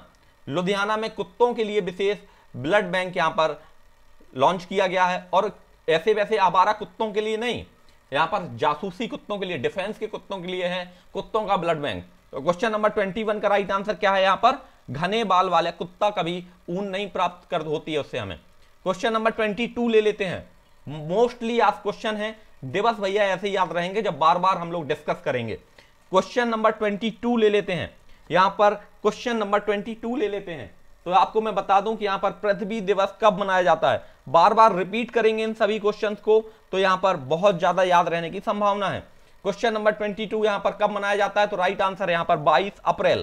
लुधियाना में कुत्तों के लिए विशेष ब्लड बैंक यहाँ पर लॉन्च किया गया है। और ऐसे वैसे आवारा कुत्तों के लिए नहीं, यहाँ पर जासूसी कुत्तों के लिए, डिफेंस के कुत्तों के लिए है कुत्तों का ब्लड बैंक। तो क्वेश्चन नंबर 21 का राइट आंसर क्या है? यहाँ पर घने बाल वाले कुत्ता कभी ऊन नहीं प्राप्त कर होती है उससे हमें। क्वेश्चन नंबर 22 ले लेते हैं। मोस्टली आज क्वेश्चन है, दिवस भैया ऐसे याद रहेंगे जब बार बार हम लोग डिस्कस करेंगे। क्वेश्चन नंबर 22 ले लेते हैं। यहाँ पर क्वेश्चन नंबर 22 ले लेते हैं। तो आपको मैं बता दूं कि यहाँ पर पृथ्वी दिवस कब मनाया जाता है। बार बार रिपीट करेंगे इन सभी क्वेश्चन को, तो यहाँ पर बहुत ज्यादा याद रहने की संभावना है। क्वेश्चन नंबर 22 यहाँ पर कब मनाया जाता है? तो राइट आंसर यहाँ पर 22 अप्रैल।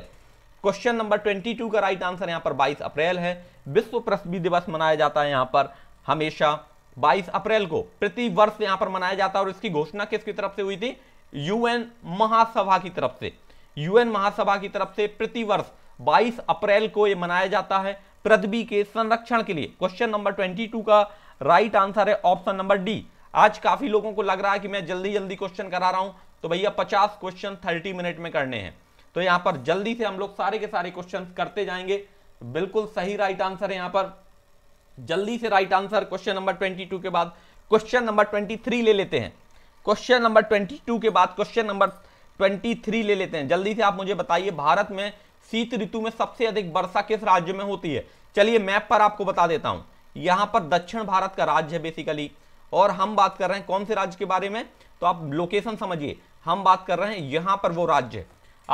क्वेश्चन नंबर 22 का राइट आंसर यहाँ पर 22 अप्रैल है। विश्व पृथ्वी दिवस मनाया जाता है यहाँ पर हमेशा 22 अप्रैल को, प्रति वर्ष यहाँ पर मनाया जाता है। और इसकी घोषणा किसकी तरफ से हुई थी? यूएन महासभा की तरफ से। यूएन महासभा की तरफ से प्रति वर्ष 22 अप्रैल को ये मनाया जाता है। पृथ्वी के संरक्षण के लिए। क्वेश्चन नंबर 22 का राइट आंसर है ऑप्शन नंबर डी। आज काफी लोगों को लग रहा है कि मैं जल्दी जल्दी क्वेश्चन करा रहा हूं, तो भैया 50 क्वेश्चन 30 मिनट में करने हैं, तो यहां पर जल्दी से हम लोग सारे के सारे क्वेश्चन करते जाएंगे। बिल्कुल सही राइट आंसर है यहां पर, जल्दी से राइट आंसर। क्वेश्चन नंबर 22 के बाद क्वेश्चन नंबर 23 ले लेते हैं। क्वेश्चन नंबर 22 के बाद क्वेश्चन नंबर 23 ले लेते हैं। जल्दी से आप मुझे बताइए, भारत में शीत ऋतु में सबसे अधिक वर्षा किस राज्य में होती है? चलिए मैप पर आपको बता देता हूं, यहां पर दक्षिण भारत का राज्य है बेसिकली, और हम बात कर रहे हैं कौन से राज्य के बारे में, तो आप लोकेशन समझिए, हम बात कर रहे हैं यहां पर वो राज्य।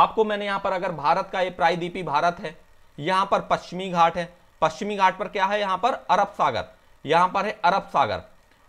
आपको मैंने यहां पर, अगर भारत का ये प्रायद्वीपीय भारत है, यहां पर पश्चिमी घाट है, पश्चिमी घाट पर क्या है, यहां पर अरब सागर, यहां पर है अरब सागर,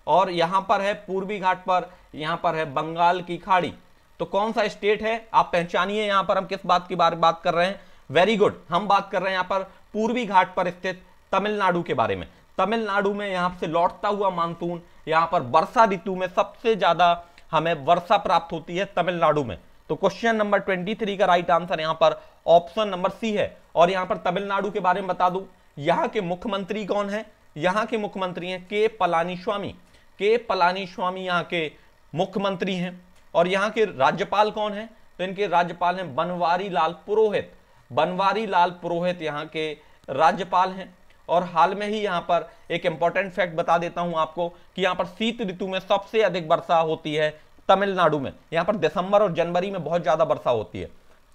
और यहां पर है पूर्वी घाट पर, यहां पर है बंगाल की खाड़ी। तो कौन सा स्टेट है आप पहचानिए, यहां पर हम किस बात की बात कर रहे हैं। वेरी गुड, हम बात कर रहे हैं यहां पर पूर्वी घाट पर स्थित तमिलनाडु के बारे में। तमिलनाडु में यहां से लौटता हुआ मानसून, यहां पर वर्षा ऋतु में सबसे ज्यादा हमें वर्षा प्राप्त होती है तमिलनाडु में। तो क्वेश्चन नंबर 23 का राइट आंसर यहां पर ऑप्शन नंबर सी है। और यहां पर तमिलनाडु के बारे में बता दूं, यहां के मुख्यमंत्री कौन है? यहां के मुख्यमंत्री हैं के पलानीस्वामी। के पलानीस्वामी यहां के मुख्यमंत्री हैं। और यहां के राज्यपाल कौन है? तो इनके राज्यपाल हैं बनवारी लाल पुरोहित। बनवारी लाल पुरोहित यहाँ के राज्यपाल हैं। और हाल में ही यहाँ पर एक इंपॉर्टेंट फैक्ट बता देता हूँ आपको कि यहाँ पर शीत ऋतु में सबसे अधिक वर्षा होती है तमिलनाडु में। यहाँ पर दिसंबर और जनवरी में बहुत ज़्यादा वर्षा होती है।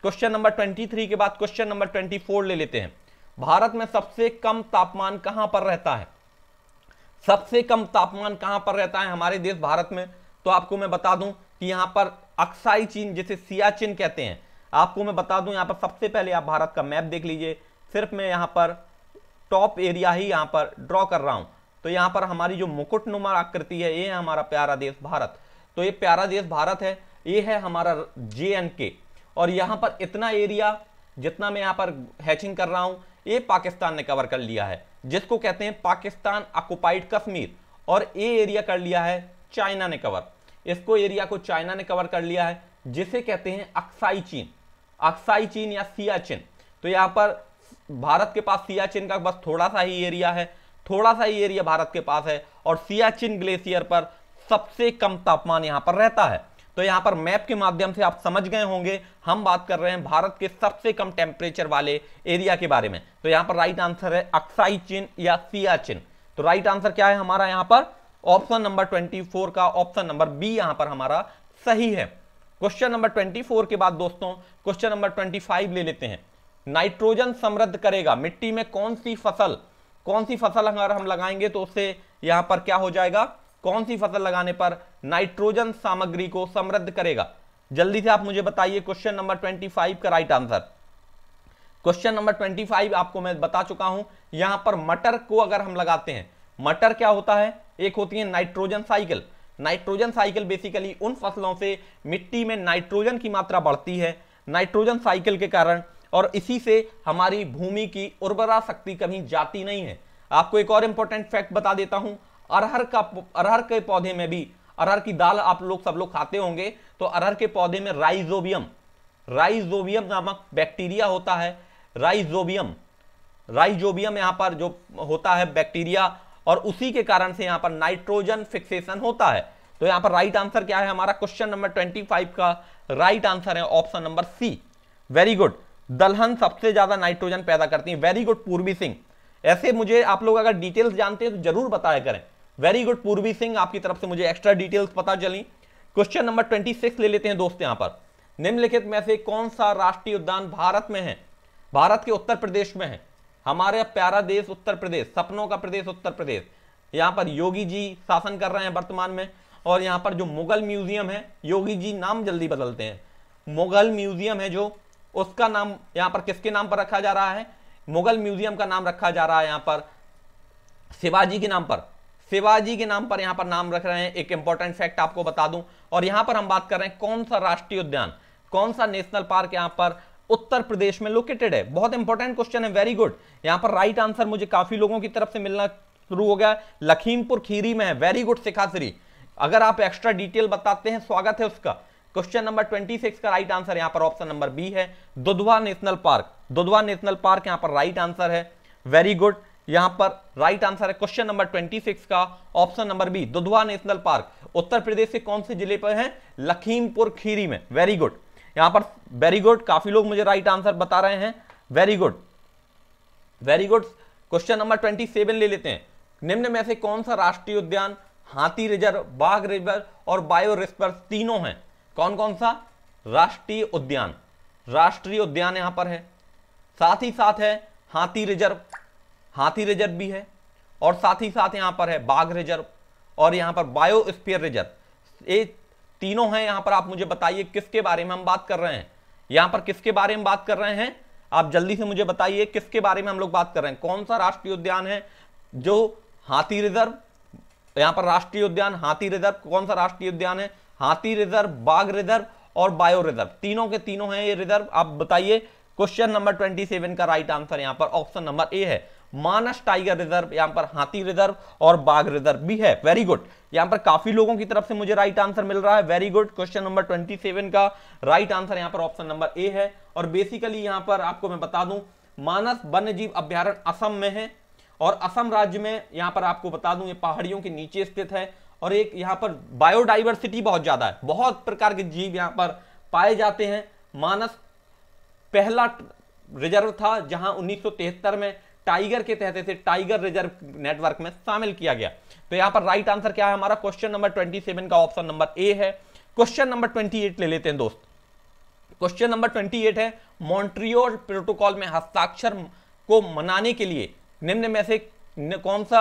क्वेश्चन नंबर 23 के बाद क्वेश्चन नंबर 24 ले लेते हैं। भारत में सबसे कम तापमान कहाँ पर रहता है? सबसे कम तापमान कहाँ पर रहता है हमारे देश भारत में? तो आपको मैं बता दूँ कि यहाँ पर अक्साई चीन, जिसे सियाचिन कहते हैं, आपको मैं बता दूं यहाँ पर सबसे पहले आप भारत का मैप देख लीजिए। सिर्फ मैं यहाँ पर टॉप एरिया ही यहाँ पर ड्रॉ कर रहा हूँ। तो यहाँ पर हमारी जो मुकुटनुमा आकृति है, ये है हमारा प्यारा देश भारत। तो ये प्यारा देश भारत है, ये है हमारा JNK। और यहाँ पर इतना एरिया जितना मैं यहाँ पर हैचिंग कर रहा हूँ, ये पाकिस्तान ने कवर कर लिया है, जिसको कहते हैं पाकिस्तान ऑक्युपाइड कश्मीर। और ये एरिया कर लिया है चाइना ने कवर, इसको एरिया को चाइना ने कवर कर लिया है, जिसे कहते हैं अक्साई चीन, अक्साई चीन या सियाचिन। तो यहाँ पर भारत के पास सियाचिन का बस थोड़ा सा ही एरिया है, थोड़ा सा ही एरिया भारत के पास है। और सियाचिन ग्लेशियर पर सबसे कम तापमान यहाँ पर रहता है। तो यहाँ पर मैप के माध्यम से आप समझ गए होंगे, हम बात कर रहे हैं भारत के सबसे कम टेम्परेचर वाले एरिया के बारे में। तो यहाँ पर राइट आंसर है अक्साई चीन या सियाचिन। तो राइट आंसर क्या है हमारा यहाँ पर? ऑप्शन नंबर 24 का ऑप्शन नंबर बी यहाँ पर हमारा सही है। क्वेश्चन नंबर 24 के बाद दोस्तों क्वेश्चन नंबर 25 ले लेते हैं। नाइट्रोजन समृद्ध करेगा मिट्टी में कौन सी फसल अगर हम लगाएंगे तो उससे यहाँ पर क्या हो जाएगा? कौन सी फसल लगाने पर नाइट्रोजन सामग्री को समृद्ध करेगा? जल्दी से आप मुझे बताइए क्वेश्चन नंबर 25 का राइट आंसर। क्वेश्चन नंबर 25 आपको मैं बता चुका हूं, यहाँ पर मटर को अगर हम लगाते हैं, मटर क्या होता है, एक होती है nitrogen cycle. Nitrogen cycle basically उन फसलों से मिट्टी में नाइट्रोजन की मात्रा बढ़ती है नाइट्रोजन साइकिल के कारण, और इसी से हमारी भूमि की उर्वरा शक्ति कहीं जाती नहीं है। आपको एक और इम्पोर्टेंट फैक्ट बता देता हूं, अरहर के पौधे में भी, अरहर की दाल आप लोग सब लोग खाते होंगे, तो अरहर के पौधे में राइजोबियम नामक बैक्टीरिया होता है। राइजोबियम यहाँ पर जो होता है बैक्टीरिया, और उसी के कारण से यहाँ पर नाइट्रोजन फिक्सेशन होता है। तो यहाँ पर राइट आंसर क्या है हमारा? क्वेश्चन नंबर 25 का राइट आंसर है option number C. Very good, दलहन सबसे ज्यादा नाइट्रोजन पैदा करती है। वेरी गुड पूर्वी सिंह, ऐसे मुझे आप लोग अगर डिटेल्स जानते हैं तो जरूर बताया करें। वेरी गुड पूर्वी सिंह, आपकी तरफ से मुझे एक्स्ट्रा डिटेल्स पता चली। क्वेश्चन नंबर 26 ले लेते हैं दोस्त। यहाँ पर निम्नलिखित में से कौन सा राष्ट्रीय उद्यान भारत में है? भारत के उत्तर प्रदेश में है। हमारे प्यारा देश उत्तर प्रदेश, सपनों का प्रदेश उत्तर प्रदेश, यहाँ पर योगी जी शासन कर रहे हैं वर्तमान में। और यहाँ पर जो मुगल म्यूजियम है, योगी जी नाम जल्दी बदलते हैं, मुगल म्यूजियम है जो, उसका नाम यहाँ पर किसके नाम पर रखा जा रहा है? मुगल म्यूजियम का नाम रखा जा रहा है यहाँ पर शिवाजी के नाम पर, शिवाजी के नाम पर यहाँ पर नाम रख रहे हैं। एक इंपॉर्टेंट फैक्ट आपको बता दूं। और यहाँ पर हम बात कर रहे हैं कौन सा राष्ट्रीय उद्यान, कौन सा नेशनल पार्क यहाँ पर उत्तर प्रदेश में लोकेटेड है। बहुत इंपॉर्टेंट क्वेश्चन है। वेरी गुड, यहाँ पर राइट आंसर मुझे काफी लोगों की तरफ से मिलना शुरू हो गया। लखीमपुर खीरी में है। वेरी गुड शिखाश्री, अगर आप एक्स्ट्रा डिटेल बताते हैं स्वागत है उसका। क्वेश्चन नंबर 26 का राइट आंसर यहाँ पर ऑप्शन नंबर बी है, Dudhwa national park. Dudhwa national park यहाँ पर राइट आंसर है। वेरी गुड, यहां पर राइट आंसर है क्वेश्चन नंबर 26 का option number B Dudhwa national park Uttar Pradesh के कौन से जिले पर है, लखीमपुर खीरी में। वेरी गुड, यहां पर वेरी गुड, काफी लोग मुझे राइट आंसर बता रहे हैं। Very good very good. Question number 27 ले लेते हैं। निम्न में से कौन सा राष्ट्रीय उद्यान हाथी रिजर्व, बाघ रिजर्व और बायो रिजर्व तीनों हैं? कौन कौन सा राष्ट्रीय उद्यान यहां पर है, साथ ही साथ है हाथी रिजर्व भी है और साथ ही साथ यहां पर है बाघ रिजर्व और यहां पर बायोस्फीयर रिजर्व। ये तीनों हैं। यहां पर आप मुझे बताइए किसके बारे में हम बात कर रहे हैं, यहां पर किसके बारे में बात कर रहे हैं, आप जल्दी से मुझे बताइए किसके बारे में हम लोग बात कर रहे हैं। कौन सा राष्ट्रीय उद्यान है जो हाथी रिजर्व, यहां पर राष्ट्रीय उद्यान हाथी रिजर्व, कौन सा राष्ट्रीय उद्यान है हाथी रिजर्व, बाघ रिजर्व और बायो रिजर्व, तीनों के तीनों हैं ये रिजर्व। आप बताइए। क्वेश्चन नंबर 27 का राइट आंसर यहां पर ऑप्शन नंबर ए है, मानस टाइगर रिजर्व, यहां पर हाथी रिजर्व और बाघ रिजर्व भी है। वेरी गुड, यहां पर काफी लोगों की तरफ से मुझे राइट आंसर मिल रहा है। वेरी गुड, क्वेश्चन नंबर 27 का राइट आंसर यहां पर ऑप्शन नंबर ए है। और बेसिकली यहां पर आपको मैं बता दूं, मानस वन्य जीव अभ्यारण्य असम में है और असम राज्य में यहां पर आपको बता दूं ये पहाड़ियों के नीचे स्थित है और एक यहाँ पर बायोडाइवर्सिटी बहुत ज्यादा है, बहुत प्रकार के जीव यहाँ पर पाए जाते हैं। मानस पहला रिजर्व था जहां 1973 में टाइगर के तहत से टाइगर रिजर्व नेटवर्क में शामिल किया गया। तो यहाँ पर राइट आंसर क्या है हमारा, क्वेश्चन नंबर 27 का ऑप्शन नंबर ए है। क्वेश्चन नंबर 28 ले लेते हैं दोस्त। क्वेश्चन नंबर 28 है, मॉन्ट्रियल प्रोटोकॉल में हस्ताक्षर को मनाने के लिए निम्न में से कौन सा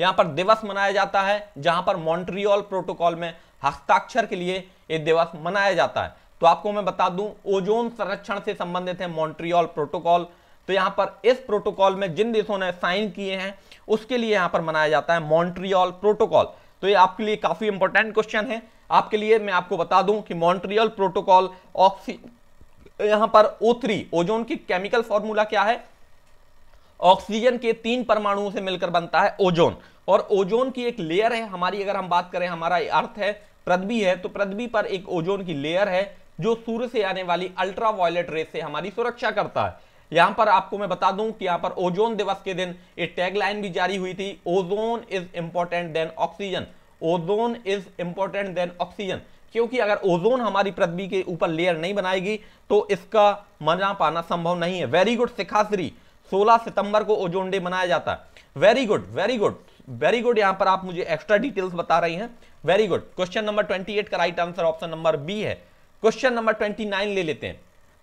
यहाँ पर दिवस मनाया जाता है, जहां पर मॉन्ट्रियल प्रोटोकॉल में हस्ताक्षर के लिए ये दिवस मनाया जाता है? तो आपको मैं बता दूं, ओजोन संरक्षण से संबंधित है मॉन्ट्रियल प्रोटोकॉल। तो यहाँ पर इस प्रोटोकॉल में जिन देशों ने साइन किए हैं उसके लिए यहाँ पर मनाया जाता है मॉन्ट्रियल प्रोटोकॉल। तो ये आपके लिए काफी इंपॉर्टेंट क्वेश्चन है। आपके लिए मैं आपको बता दूं कि मॉन्ट्रियल प्रोटोकॉल यहाँ पर O3 ओजोन की केमिकल फॉर्मूला क्या है, ऑक्सीजन के 3 परमाणुओं से मिलकर बनता है ओजोन। और ओजोन की एक लेयर है हमारी, अगर हम बात करें हमारा अर्थ है, पृथ्वी है, तो पृथ्वी पर एक ओजोन की लेयर है जो सूर्य से आने वाली अल्ट्रावायलेट रेस से हमारी सुरक्षा करता है। यहां पर आपको मैं बता दूं कि यहां पर ओजोन दिवस के दिन एक टैगलाइन भी जारी हुई थी, ozone is important than oxygen, ozone is important than oxygen, क्योंकि अगर ओजोन हमारी पृथ्वी के ऊपर लेयर नहीं बनाएगी तो इसका मना पाना संभव नहीं है। वेरी गुड शिखाश्री, 16 सितंबर को ओजोन डे मनाया जाता है। Very good very good very good, यहां पर आप मुझे एक्स्ट्रा डिटेल्स बता रही हैं। वेरी गुड, क्वेश्चन नंबर 28 का right answer option number B है। क्वेश्चन नंबर 29 ले लेते हैं।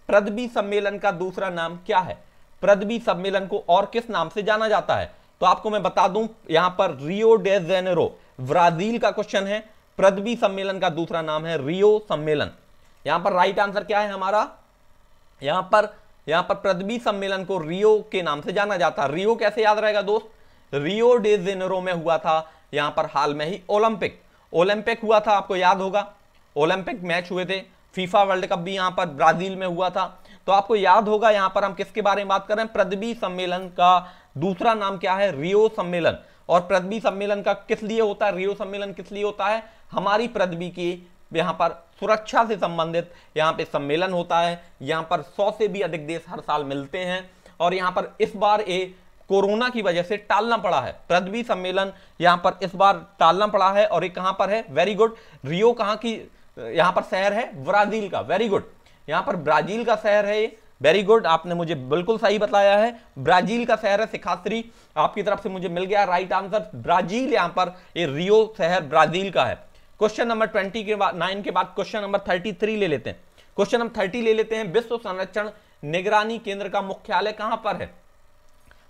पृथ्वी सम्मेलन का दूसरा नाम क्या है, पृथ्वी सम्मेलन को और किस नाम से जाना जाता है? तो आपको मैं बता दूं, यहां पर रियो डे जेनेरो ब्राजील का क्वेश्चन है। पृथ्वी सम्मेलन का दूसरा नाम है रियो सम्मेलन। यहां पर राइट आंसर क्या है हमारा, यहाँ पर पृथ्वी सम्मेलन को रियो के नाम से जाना जाता है। रियो कैसे याद रहेगा दोस्त, रियो डे जेनेरो में हुआ था। यहाँ पर हाल में ही ओलंपिक हुआ था, आपको याद होगा ओलंपिक मैच हुए थे, फीफा वर्ल्ड कप भी यहाँ पर ब्राजील में हुआ था। तो आपको याद होगा यहाँ पर हम किसके बारे में बात कर रहे हैं, पृथ्वी सम्मेलन का दूसरा नाम क्या है, रियो सम्मेलन। और पृथ्वी सम्मेलन का किस लिए होता है, रियो सम्मेलन किस लिए होता है, हमारी पृथ्वी की यहाँ पर सुरक्षा से संबंधित यहाँ पे सम्मेलन होता है। यहाँ पर 100 से भी अधिक देश हर साल मिलते हैं और यहाँ पर इस बार ये कोरोना की वजह से टालना पड़ा है, पृथ्वी सम्मेलन यहाँ पर इस बार टालना पड़ा है। और ये कहाँ पर है, वेरी गुड, रियो कहाँ की, यहाँ पर शहर है ब्राजील का। वेरी गुड, यहाँ पर ब्राजील का शहर है। वेरी गुड, आपने मुझे बिल्कुल सही बताया है, ब्राजील का शहर है। शिखाश्री, आपकी तरफ से मुझे मिल गया राइट आंसर ब्राजील। यहाँ पर ये रियो शहर ब्राजील का है। क्वेश्चन नंबर 29 के बाद क्वेश्चन नंबर 33 ले लेते हैं। क्वेश्चन नंबर 30 ले लेते हैं। विश्व संरक्षण निगरानी केंद्र का मुख्यालय कहां पर है,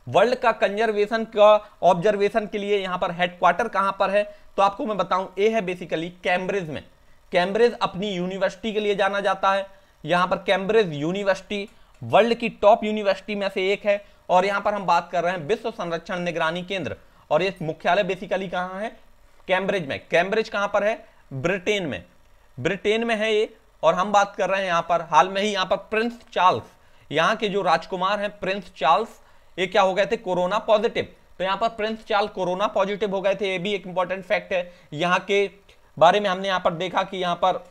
वर्ल्ड का कंजर्वेशन का ऑब्जर्वेशन के लिए यहां पर हेडक्वार्टर कहां पर है? तो आपको मैं बताऊं, ए है बेसिकली कैम्ब्रिज में। कैम्ब्रिज अपनी यूनिवर्सिटी के लिए जाना जाता है। यहां पर कैम्ब्रिज यूनिवर्सिटी वर्ल्ड की टॉप यूनिवर्सिटी में से एक है और यहां पर हम बात कर रहे हैं विश्व संरक्षण निगरानी केंद्र और ये मुख्यालय बेसिकली कहां है, कैम्ब्रिज में। कैम्ब्रिज कहां पर है, ब्रिटेन में, ब्रिटेन में है ये। और हम बात कर रहे हैं यहां पर हाल में ही, यहां पर प्रिंस चार्ल्स, यहां के जो राजकुमार हैं प्रिंस चार्ल्स, ये क्या हो गए थे, कोरोना पॉजिटिव। तो यहां पर प्रिंस चार्ल्स कोरोना पॉजिटिव हो गए थे, ये भी एक इंपॉर्टेंट फैक्ट है। यहां के बारे में हमने यहां पर देखा कि यहां पर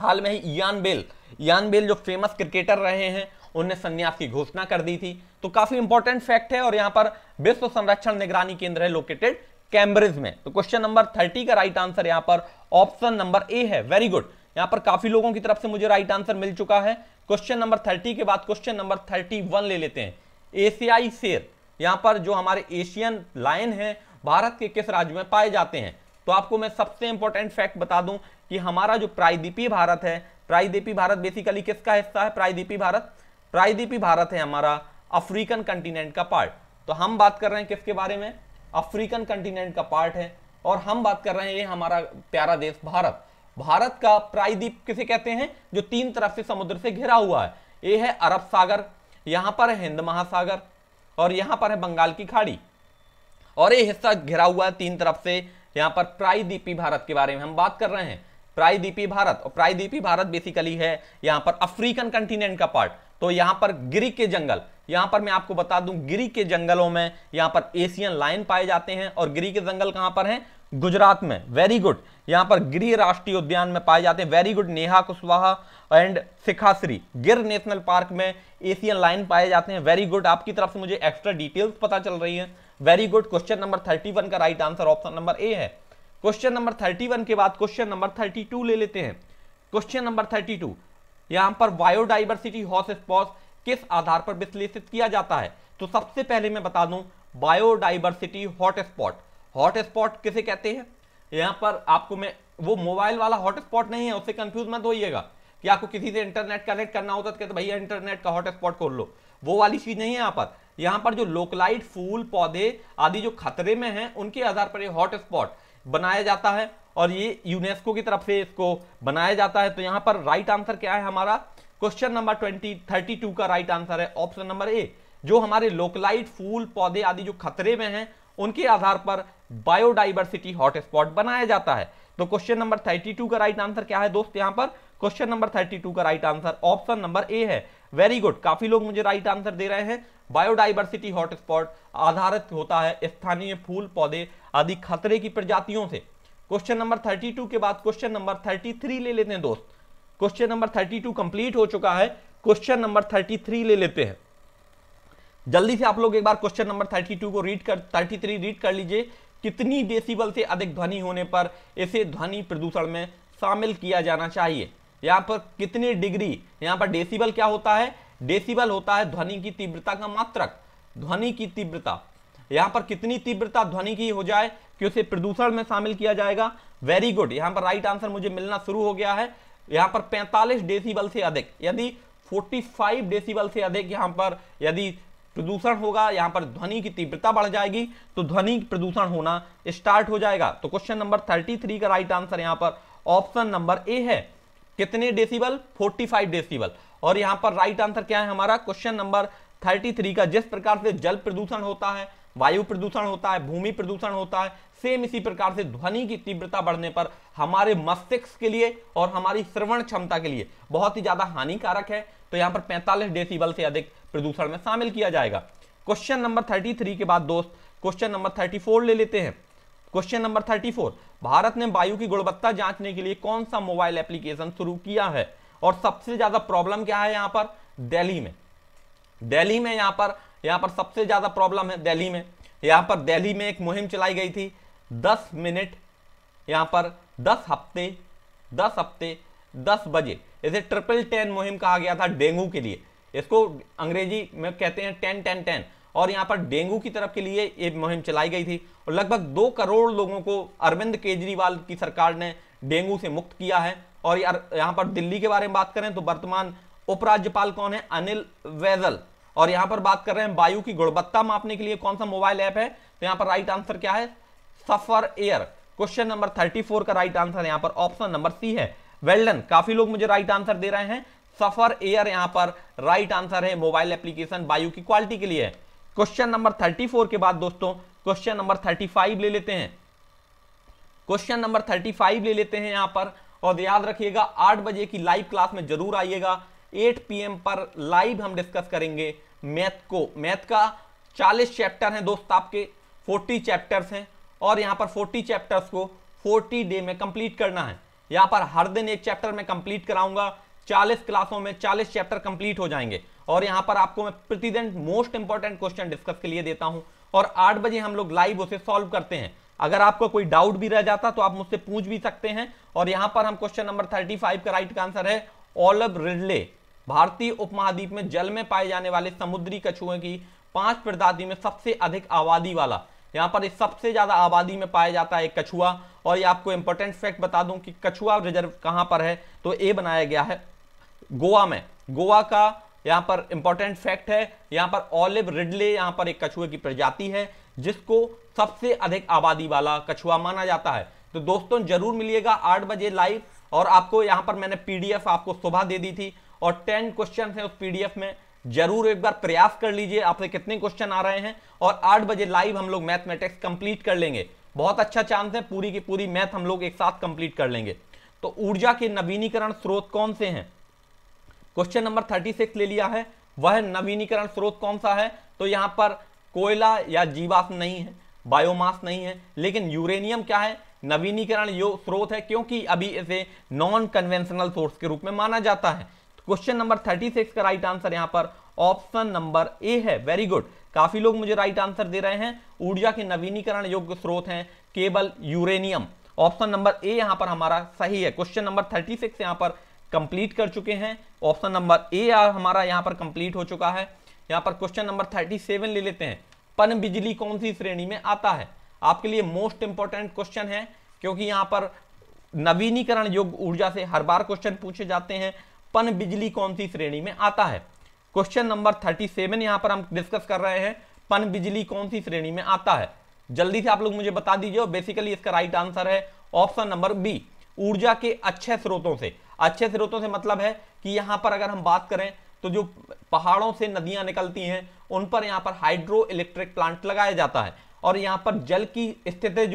हाल में ही इयान बेल जो फेमस क्रिकेटर रहे हैं 1919 की घोषणा कर दी थी। तो काफी इंपॉर्टेंट फैक्ट है और यहाँ पर विश्व संरक्षण निगरानी केंद्र है लोकेटेड कैम्ब्रिज में। तो क्वेश्चन नंबर 30 का राइट आंसर यहाँ पर ऑप्शन नंबर ए है। वेरी गुड, यहाँ पर काफी लोगों की तरफ से मुझे राइट आंसर मिल चुका है। क्वेश्चन नंबर 30 के बाद क्वेश्चन नंबर 31 ले लेते हैं। एशियाई शेर, यहाँ पर जो हमारे एशियन लायन है भारत के किस राज्य में पाए जाते हैं? तो आपको मैं सबसे इंपॉर्टेंट फैक्ट बता दूं कि हमारा जो प्रायद्वीपीय भारत है, प्रायद्वीपीय भारत बेसिकली किसका हिस्सा है? प्रायद्वीपीय भारत है हमारा अफ्रीकन कंटिनेंट का पार्ट। तो हम बात कर रहे हैं किसके बारे में? अफ्रीकन कंटिनेंट का पार्ट है और हम बात कर रहे हैं ये हमारा प्यारा देश भारत। भारत का प्रायद्वीप किसे कहते हैं? जो तीन तरफ से समुद्र से घिरा हुआ है। ये है अरब सागर, यहाँ पर है हिंद महासागर और यहाँ पर है बंगाल की खाड़ी और ये हिस्सा घिरा हुआ है तीन तरफ से। यहाँ पर प्रायद्वीपीय भारत के बारे में हम बात कर रहे हैं, प्रायद्वीपीय भारत। और प्रायद्वीपीय भारत बेसिकली है यहाँ पर अफ्रीकन कंटिनेंट का पार्ट। तो यहाँ पर गिरी के जंगल, यहाँ पर मैं आपको बता दूं गिरी के जंगलों में यहाँ पर एशियन लायन पाए जाते हैं। और गिरी के जंगल कहाँ पर हैं? गुजरात में। वेरी गुड, यहाँ पर गिरी राष्ट्रीय उद्यान में पाए जाते हैं। Very good Neha Kushwaha and Shikhashri. Gir national park में एशियन लायन पाए जाते हैं। वेरी गुड, आपकी तरफ से मुझे एक्स्ट्रा डिटेल्स पता चल रही है। वेरी गुड, क्वेश्चन नंबर 31 का right answer option number A है। क्वेश्चन नंबर 31 के बाद क्वेश्चन नंबर 32 ले लेते हैं। क्वेश्चन नंबर 32 यहाँ पर बायोडाइवर्सिटी हॉटस्पॉट किस आधार पर विश्लेषित किया जाता है? तो सबसे पहले मैं बता दूं बायोडाइवर्सिटी हॉटस्पॉट, हॉटस्पॉट किसे कहते हैं? यहाँ पर आपको मैं वो मोबाइल वाला हॉटस्पॉट नहीं है, उससे कंफ्यूज मत होइएगा कि आपको किसी से इंटरनेट कनेक्ट करना होता तो कहते भैया इंटरनेट का हॉटस्पॉट खोल लो, वो वाली चीज नहीं है। यहाँ पर जो लोकलाइट फूल पौधे आदि जो खतरे में हैं उनके आधार पर ये हॉटस्पॉट बनाया जाता है और ये यूनेस्को की तरफ से इसको बनाया जाता है। तो यहाँ पर राइट आंसर क्या है हमारा? क्वेश्चन नंबर 32 का राइट आंसर है ऑप्शन नंबर ए। जो हमारे लोकलाइट फूल पौधे आदि जो खतरे में हैं उनके आधार पर बायोडाइवर्सिटी हॉटस्पॉट बनाया जाता है। तो क्वेश्चन नंबर 32 का राइट आंसर क्या है दोस्त? यहाँ पर क्वेश्चन नंबर 32 का right answer option number A है। वेरी गुड, काफी लोग मुझे राइट आंसर दे रहे हैं। बायोडाइवर्सिटी हॉटस्पॉट आधारित होता है स्थानीय फूल पौधे आदि खतरे की प्रजातियों से। क्वेश्चन नंबर 32 के बाद क्वेश्चन नंबर 33 ले लेते हैं दोस्त। क्वेश्चन नंबर 32 कंप्लीट हो चुका है। क्वेश्चन नंबर 33 ले लेते हैं। जल्दी से आप लोग एक बार क्वेश्चन नंबर 32 को 33 रीड कर लीजिए। कितनी डेसिबल से अधिक ध्वनि होने पर इसे ध्वनि प्रदूषण में शामिल किया जाना चाहिए? यहाँ पर कितने डिग्री, यहाँ पर डेसिबल क्या होता है? डेसिबल होता है ध्वनि की तीव्रता का मात्रक, ध्वनि की तीव्रता। यहाँ पर कितनी तीव्रता ध्वनि की हो जाए कि उसे प्रदूषण में शामिल किया जाएगा? वेरी गुड, यहाँ पर राइट आंसर मुझे मिलना शुरू हो गया है। यहाँ पर 45 डेसिबल से अधिक, यदि 45 डेसिबल से अधिक यहाँ पर यदि प्रदूषण होगा, यहाँ पर ध्वनि की तीव्रता बढ़ जाएगी तो ध्वनि प्रदूषण होना स्टार्ट हो जाएगा। तो क्वेश्चन नंबर 33 का राइट आंसर यहाँ पर ऑप्शन नंबर ए है। कितने डेसिबल? 45 डेसिबल। और यहाँ पर राइट आंसर क्या है हमारा? क्वेश्चन नंबर 33 का। जिस प्रकार से जल प्रदूषण होता है, वायु प्रदूषण होता है, भूमि प्रदूषण होता है, सेम इसी प्रकार से ध्वनि की तीव्रता बढ़ने पर हमारे मस्तिष्क के लिए और हमारी श्रवण क्षमता के लिए बहुत ही ज्यादा हानिकारक है। तो यहाँ पर 45 डेसिबल से अधिक प्रदूषण में शामिल किया जाएगा। क्वेश्चन नंबर 33 के बाद दोस्त क्वेश्चन नंबर 34 ले लेते हैं। क्वेश्चन नंबर 34, भारत ने वायु की गुणवत्ता जांचने के लिए कौन सा मोबाइल एप्लीकेशन शुरू किया है? और सबसे ज्यादा प्रॉब्लम क्या है यहाँ पर? दिल्ली में यहाँ पर सबसे ज्यादा प्रॉब्लम है दिल्ली में। यहाँ पर दिल्ली में एक मुहिम चलाई गई थी 10 मिनट, यहाँ पर 10 हफ्ते 10 बजे। इसे 10-10 मुहिम कहा गया था डेंगू के लिए। इसको अंग्रेजी में कहते हैं 10-10-10। और यहाँ पर डेंगू की तरफ के लिए ये मुहिम चलाई गई थी और लगभग 2 करोड़ लोगों को अरविंद केजरीवाल की सरकार ने डेंगू से मुक्त किया है। और यहाँ पर दिल्ली के बारे में बात करें तो वर्तमान उपराज्यपाल कौन है? अनिल बैजल। और यहाँ पर बात कर रहे हैं वायु की गुणवत्ता मापने के लिए कौन सा मोबाइल ऐप है? तो यहाँ पर राइट आंसर क्या है? सफर एयर। क्वेश्चन नंबर 34 का राइट आंसर यहाँ पर ऑप्शन नंबर सी है। वेल डन, काफी लोग मुझे राइट आंसर दे रहे हैं। सफर एयर यहाँ पर राइट आंसर है। मोबाइल एप्लीकेशन वायु की क्वालिटी के लिए है। क्वेश्चन नंबर 34 के बाद दोस्तों क्वेश्चन नंबर 35 ले लेते हैं। क्वेश्चन नंबर 35 ले लेते हैं यहाँ पर। और याद रखिएगा 8 बजे की लाइव क्लास में जरूर आइएगा। 8 PM पर लाइव हम डिस्कस करेंगे मैथ को। मैथ का 40 चैप्टर हैं दोस्त, आपके 40 चैप्टर्स हैं और यहाँ पर 40 चैप्टर्स को 40 डे में कंप्लीट करना है। यहाँ पर हर दिन एक चैप्टर में कंप्लीट कराऊंगा। 40 क्लासों में 40 चैप्टर कंप्लीट हो जाएंगे। और यहां पर आपको मैं प्रतिदिन मोस्ट इंपॉर्टेंट क्वेश्चन डिस्कस के लिए देता हूं और 8 बजे हम लोग लाइव उसे सॉल्व करते हैं। अगर आपको कोई डाउट भी रह जाता तो आप मुझसे पूछ भी सकते हैं। और यहां पर हम क्वेश्चन नंबर 35 का राइट आंसर है ओलब रिडले। भारतीय उपमहाद्वीप में जल में पाए जाने वाले समुद्री कछुए की 5 प्रजाति में सबसे अधिक आबादी वाला, यहाँ पर सबसे ज्यादा आबादी में पाया जाता है एक कछुआ। और ये आपको इंपॉर्टेंट फैक्ट बता दूं कि कछुआ रिजर्व कहाँ पर है, तो ए बनाया गया है गोवा में। गोवा का यहाँ पर इंपॉर्टेंट फैक्ट है। यहाँ पर ओलिव रिडले यहाँ पर एक कछुए की प्रजाति है जिसको सबसे अधिक आबादी वाला कछुआ माना जाता है। तो दोस्तों जरूर मिलिएगा 8 बजे लाइव। और आपको यहाँ पर मैंने PDF आपको सुबह दे दी थी और 10 क्वेश्चन है उस PDF में, जरूर एक बार प्रयास कर लीजिए। आपसे कितने क्वेश्चन आ रहे हैं। और 8 बजे लाइव हम लोग मैथमेटिक्स कंप्लीट कर लेंगे। बहुत अच्छा चांस है, पूरी की पूरी मैथ हम लोग एक साथ कंप्लीट कर लेंगे। तो ऊर्जा के नवीनीकरण स्रोत कौन से हैं, क्वेश्चन नंबर 36 ले लिया है, वह नवीनीकरण स्रोत कौन सा है। तो यहाँ पर कोयला या जीवाश्म नहीं है, बायोमास नहीं है, लेकिन यूरेनियम क्या है, नवीनीकरण स्रोत है, क्योंकि अभी इसे नॉन कन्वेंशनल सोर्स के रूप में माना जाता है। क्वेश्चन नंबर 36 का राइट आंसर यहां पर ऑप्शन नंबर ए है। वेरी गुड, काफी लोग मुझे राइट आंसर दे रहे हैं। ऊर्जा के नवीनीकरण योग्य स्रोत हैं केवल यूरेनियम। ऑप्शन नंबर ए यहां पर हमारा सही है। क्वेश्चन नंबर 36 यहां पर कंप्लीट कर चुके हैं। ऑप्शन नंबर ए हमारा यहां पर कंप्लीट हो चुका है। यहां पर क्वेश्चन नंबर 37 ले लेते हैं। पनबिजली कौन सी श्रेणी में आता है, आपके लिए मोस्ट इंपॉर्टेंट क्वेश्चन है, क्योंकि यहां पर नवीनीकरण योग्य ऊर्जा से हर बार क्वेश्चन पूछे जाते हैं। पन बिजली कौन सी श्रेणी में आता है, क्वेश्चन नंबर 37 यहां पर हम डिस्कस कर रहे हैं। पन बिजली कौन सी श्रेणी में आता है, जल्दी से आप लोग मुझे बता दीजिए। बेसिकली इसका राइट आंसर है ऑप्शन नंबर बी, ऊर्जा के अच्छे स्रोतों से। अच्छे स्रोतों से मतलब है कि यहां पर अगर हम बात करें तो जो पहाड़ों से नदियां निकलती हैं उन पर यहां पर हाइड्रो इलेक्ट्रिक प्लांट लगाया जाता है। और यहां पर जल की स्थितिज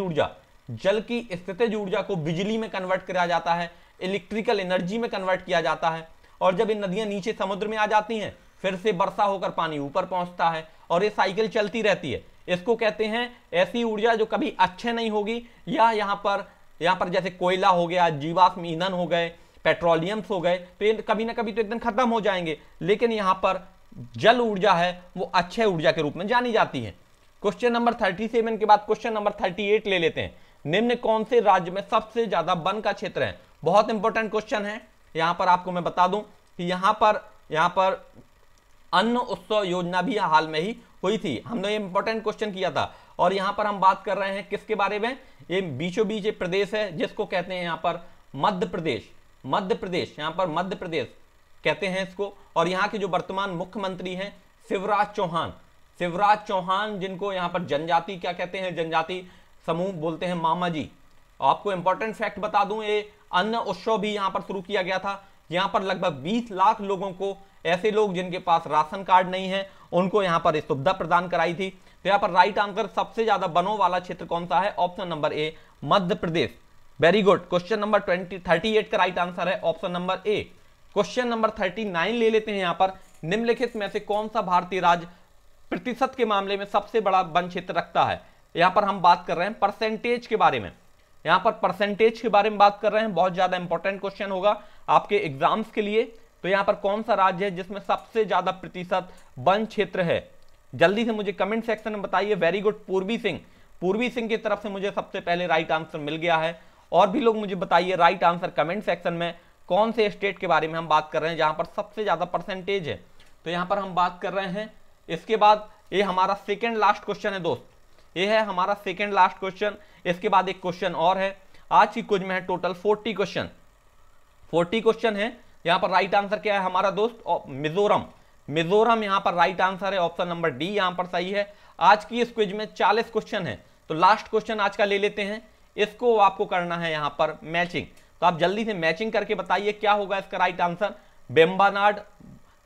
ऊर्जा को बिजली में कन्वर्ट किया जाता है, इलेक्ट्रिकल एनर्जी में कन्वर्ट किया जाता है। और जब ये नदियां नीचे समुद्र में आ जाती हैं फिर से वर्षा होकर पानी ऊपर पहुंचता है और ये साइकिल चलती रहती है। इसको कहते हैं ऐसी ऊर्जा जो कभी अच्छे नहीं होगी, या यहाँ पर जैसे कोयला हो गया, जीवाश्म ईंधन हो गए, पेट्रोलियम्स हो गए, तो ये कभी ना कभी तो एकदम खत्म हो जाएंगे। लेकिन यहाँ पर जल ऊर्जा है वो अच्छे ऊर्जा के रूप में जानी जाती है। क्वेश्चन नंबर 37 के बाद क्वेश्चन नंबर 38 ले लेते हैं। निम्न कौन से राज्य में सबसे ज्यादा वन का क्षेत्र है, बहुत इंपॉर्टेंट क्वेश्चन है। यहां पर आपको मैं बता दूं कि यहां पर अन्न उत्सव योजना भी हाल में ही हुई थी, हमने ये इंपॉर्टेंट क्वेश्चन किया था। और यहां पर हम बात कर रहे हैं किसके बारे में, ये बीचों बीच एक प्रदेश है जिसको कहते हैं यहां पर मध्य प्रदेश, यहां पर मध्य प्रदेश कहते हैं इसको। और यहाँ के जो वर्तमान मुख्यमंत्री हैं शिवराज चौहान, जिनको यहाँ पर जनजाति क्या कहते हैं, जनजाति समूह बोलते हैं मामा जी। आपको इंपॉर्टेंट फैक्ट बता दूं, ये अन्न उत्सव भी यहाँ पर शुरू किया गया था। यहाँ पर लगभग 20 लाख लोगों को, ऐसे लोग जिनके पास राशन कार्ड नहीं है, उनको यहाँ पर सुविधा प्रदान कराई थी। तो यहाँ पर राइट आंसर सबसे ज्यादा वनों वाला क्षेत्र कौन सा है, option number A Madhya Pradesh. Very good, question number 38 का राइट आंसर है option number A. Question number 39 ले लेते हैं। यहाँ पर निम्नलिखित में से कौन सा भारतीय राज्य प्रतिशत के मामले में सबसे बड़ा वन क्षेत्र रखता है, यहाँ पर हम बात कर रहे हैं परसेंटेज के बारे में। यहाँ पर परसेंटेज के बारे में बात कर रहे हैं, बहुत ज्यादा इंपॉर्टेंट क्वेश्चन होगा आपके एग्जाम्स के लिए। तो यहाँ पर कौन सा राज्य है जिसमें सबसे ज्यादा प्रतिशत वन क्षेत्र है, जल्दी से मुझे कमेंट सेक्शन में बताइए। वेरी गुड, पूर्वी सिंह की तरफ से मुझे सबसे पहले राइट आंसर मिल गया है। और भी लोग मुझे बताइए राइट आंसर कमेंट सेक्शन में, कौन से स्टेट के बारे में हम बात कर रहे हैं जहाँ पर सबसे ज्यादा परसेंटेज है। तो यहाँ पर हम बात कर रहे हैं। इसके बाद ये हमारा सेकेंड लास्ट क्वेश्चन है दोस्त, ये है हमारा सेकेंड लास्ट क्वेश्चन। इसके बाद एक क्वेश्चन और है। आज की क्विज में है टोटल 40 क्वेश्चन है। यहाँ पर राइट आंसर क्या है हमारा दोस्त, मिजोरम यहाँ पर राइट आंसर है, ऑप्शन नंबर डी यहाँ पर सही है। आज की इस क्विज में 40 क्वेश्चन है, तो लास्ट क्वेश्चन आज का ले लेते हैं। इसको आपको करना है यहाँ पर मैचिंग, तो आप जल्दी से मैचिंग करके बताइए क्या होगा इसका राइट आंसर। बेम्बानाड,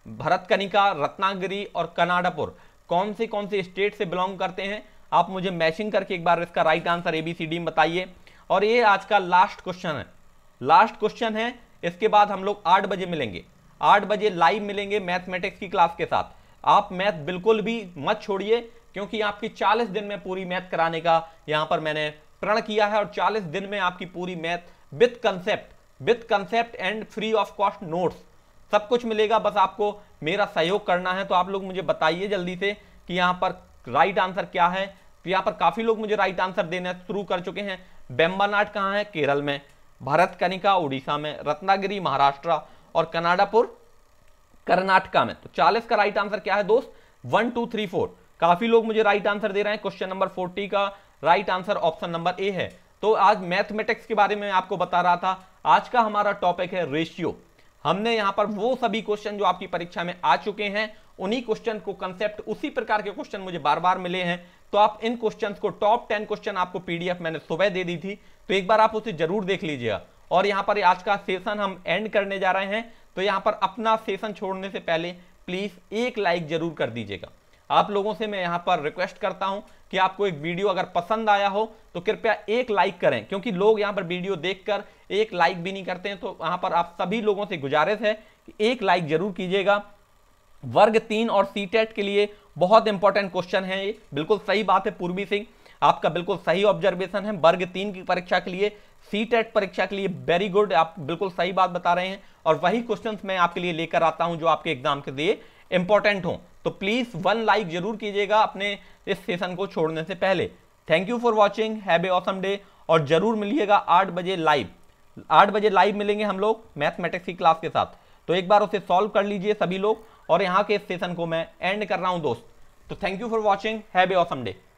भरतकनिका, रत्नागिरी और कनाडापुर कौन से स्टेट से बिलोंग करते हैं, आप मुझे मैचिंग करके एक बार इसका राइट आंसर ABCD में बताइए। और ये आज का लास्ट क्वेश्चन है। इसके बाद हम लोग 8 बजे मिलेंगे, 8 बजे लाइव मिलेंगे मैथमेटिक्स की क्लास के साथ। आप मैथ बिल्कुल भी मत छोड़िए, क्योंकि आपकी 40 दिन में पूरी मैथ कराने का यहाँ पर मैंने प्रण किया है। और 40 दिन में आपकी पूरी math with concept and free of cost notes सब कुछ मिलेगा, बस आपको मेरा सहयोग करना है। तो आप लोग मुझे बताइए जल्दी से कि यहाँ पर राइट आंसर क्या है। तो यहाँ पर काफ़ी लोग मुझे राइट आंसर देना शुरू कर चुके हैं। बेम्बानाट कहाँ है? केरल में। भारत कनिका उड़ीसा में। रत्नागिरी महाराष्ट्र और कनाडापुर कर्नाटका में। तो 40 का राइट आंसर क्या है दोस्त? 1 2 3 4। काफी लोग मुझे राइट आंसर दे रहे हैं। क्वेश्चन नंबर 40 का right answer option number A है। तो आज मैथमेटिक्स के बारे में आपको बता रहा था। आज का हमारा टॉपिक है रेशियो। हमने यहाँ पर वो सभी क्वेश्चन जो आपकी परीक्षा में आ चुके हैं, उन्हीं क्वेश्चन को कंसेप्ट, उसी प्रकार के क्वेश्चन मुझे बार बार मिले हैं। तो आप इन क्वेश्चंस को, टॉप 10 क्वेश्चन आपको पीडीएफ मैंने सुबह दे दी थी, तो एक बार आप उसे जरूर देख लीजिएगा। और यहाँ पर आज का सेशन हम एंड करने जा रहे हैं, तो यहाँ पर अपना सेशन छोड़ने से पहले प्लीज एक लाइक जरूर कर दीजिएगा। आप लोगों से मैं यहाँ पर रिक्वेस्ट करता हूँ कि आपको एक वीडियो अगर पसंद आया हो तो कृपया एक लाइक करें, क्योंकि लोग यहाँ पर वीडियो देखकर एक लाइक भी नहीं करते हैं। तो यहाँ पर आप सभी लोगों से गुजारिश है कि एक लाइक जरूर कीजिएगा। वर्ग 3 और सीटेट के लिए बहुत इंपॉर्टेंट क्वेश्चन है ये। बिल्कुल सही बात है पूर्वी सिंह, आपका बिल्कुल सही ऑब्जर्वेशन है। वर्ग 3 की परीक्षा के लिए, सीटेट परीक्षा के लिए, वेरी गुड, आप बिल्कुल सही बात बता रहे हैं। और वही क्वेश्चंस मैं आपके लिए लेकर आता हूं जो आपके एग्जाम के लिए इंपॉर्टेंट हों। तो प्लीज 1 लाइक जरूर कीजिएगा अपने इस सेशन को छोड़ने से पहले। Thank you for watching, have a awesome day. और जरूर मिलिएगा 8 बजे लाइव, 8 बजे लाइव मिलेंगे हम लोग मैथमेटिक्स की क्लास के साथ। तो एक बार उसे सॉल्व कर लीजिए सभी लोग। और यहाँ के इस सेशन को मैं एंड कर रहा हूँ दोस्त। तो thank you for watching, have a awesome day.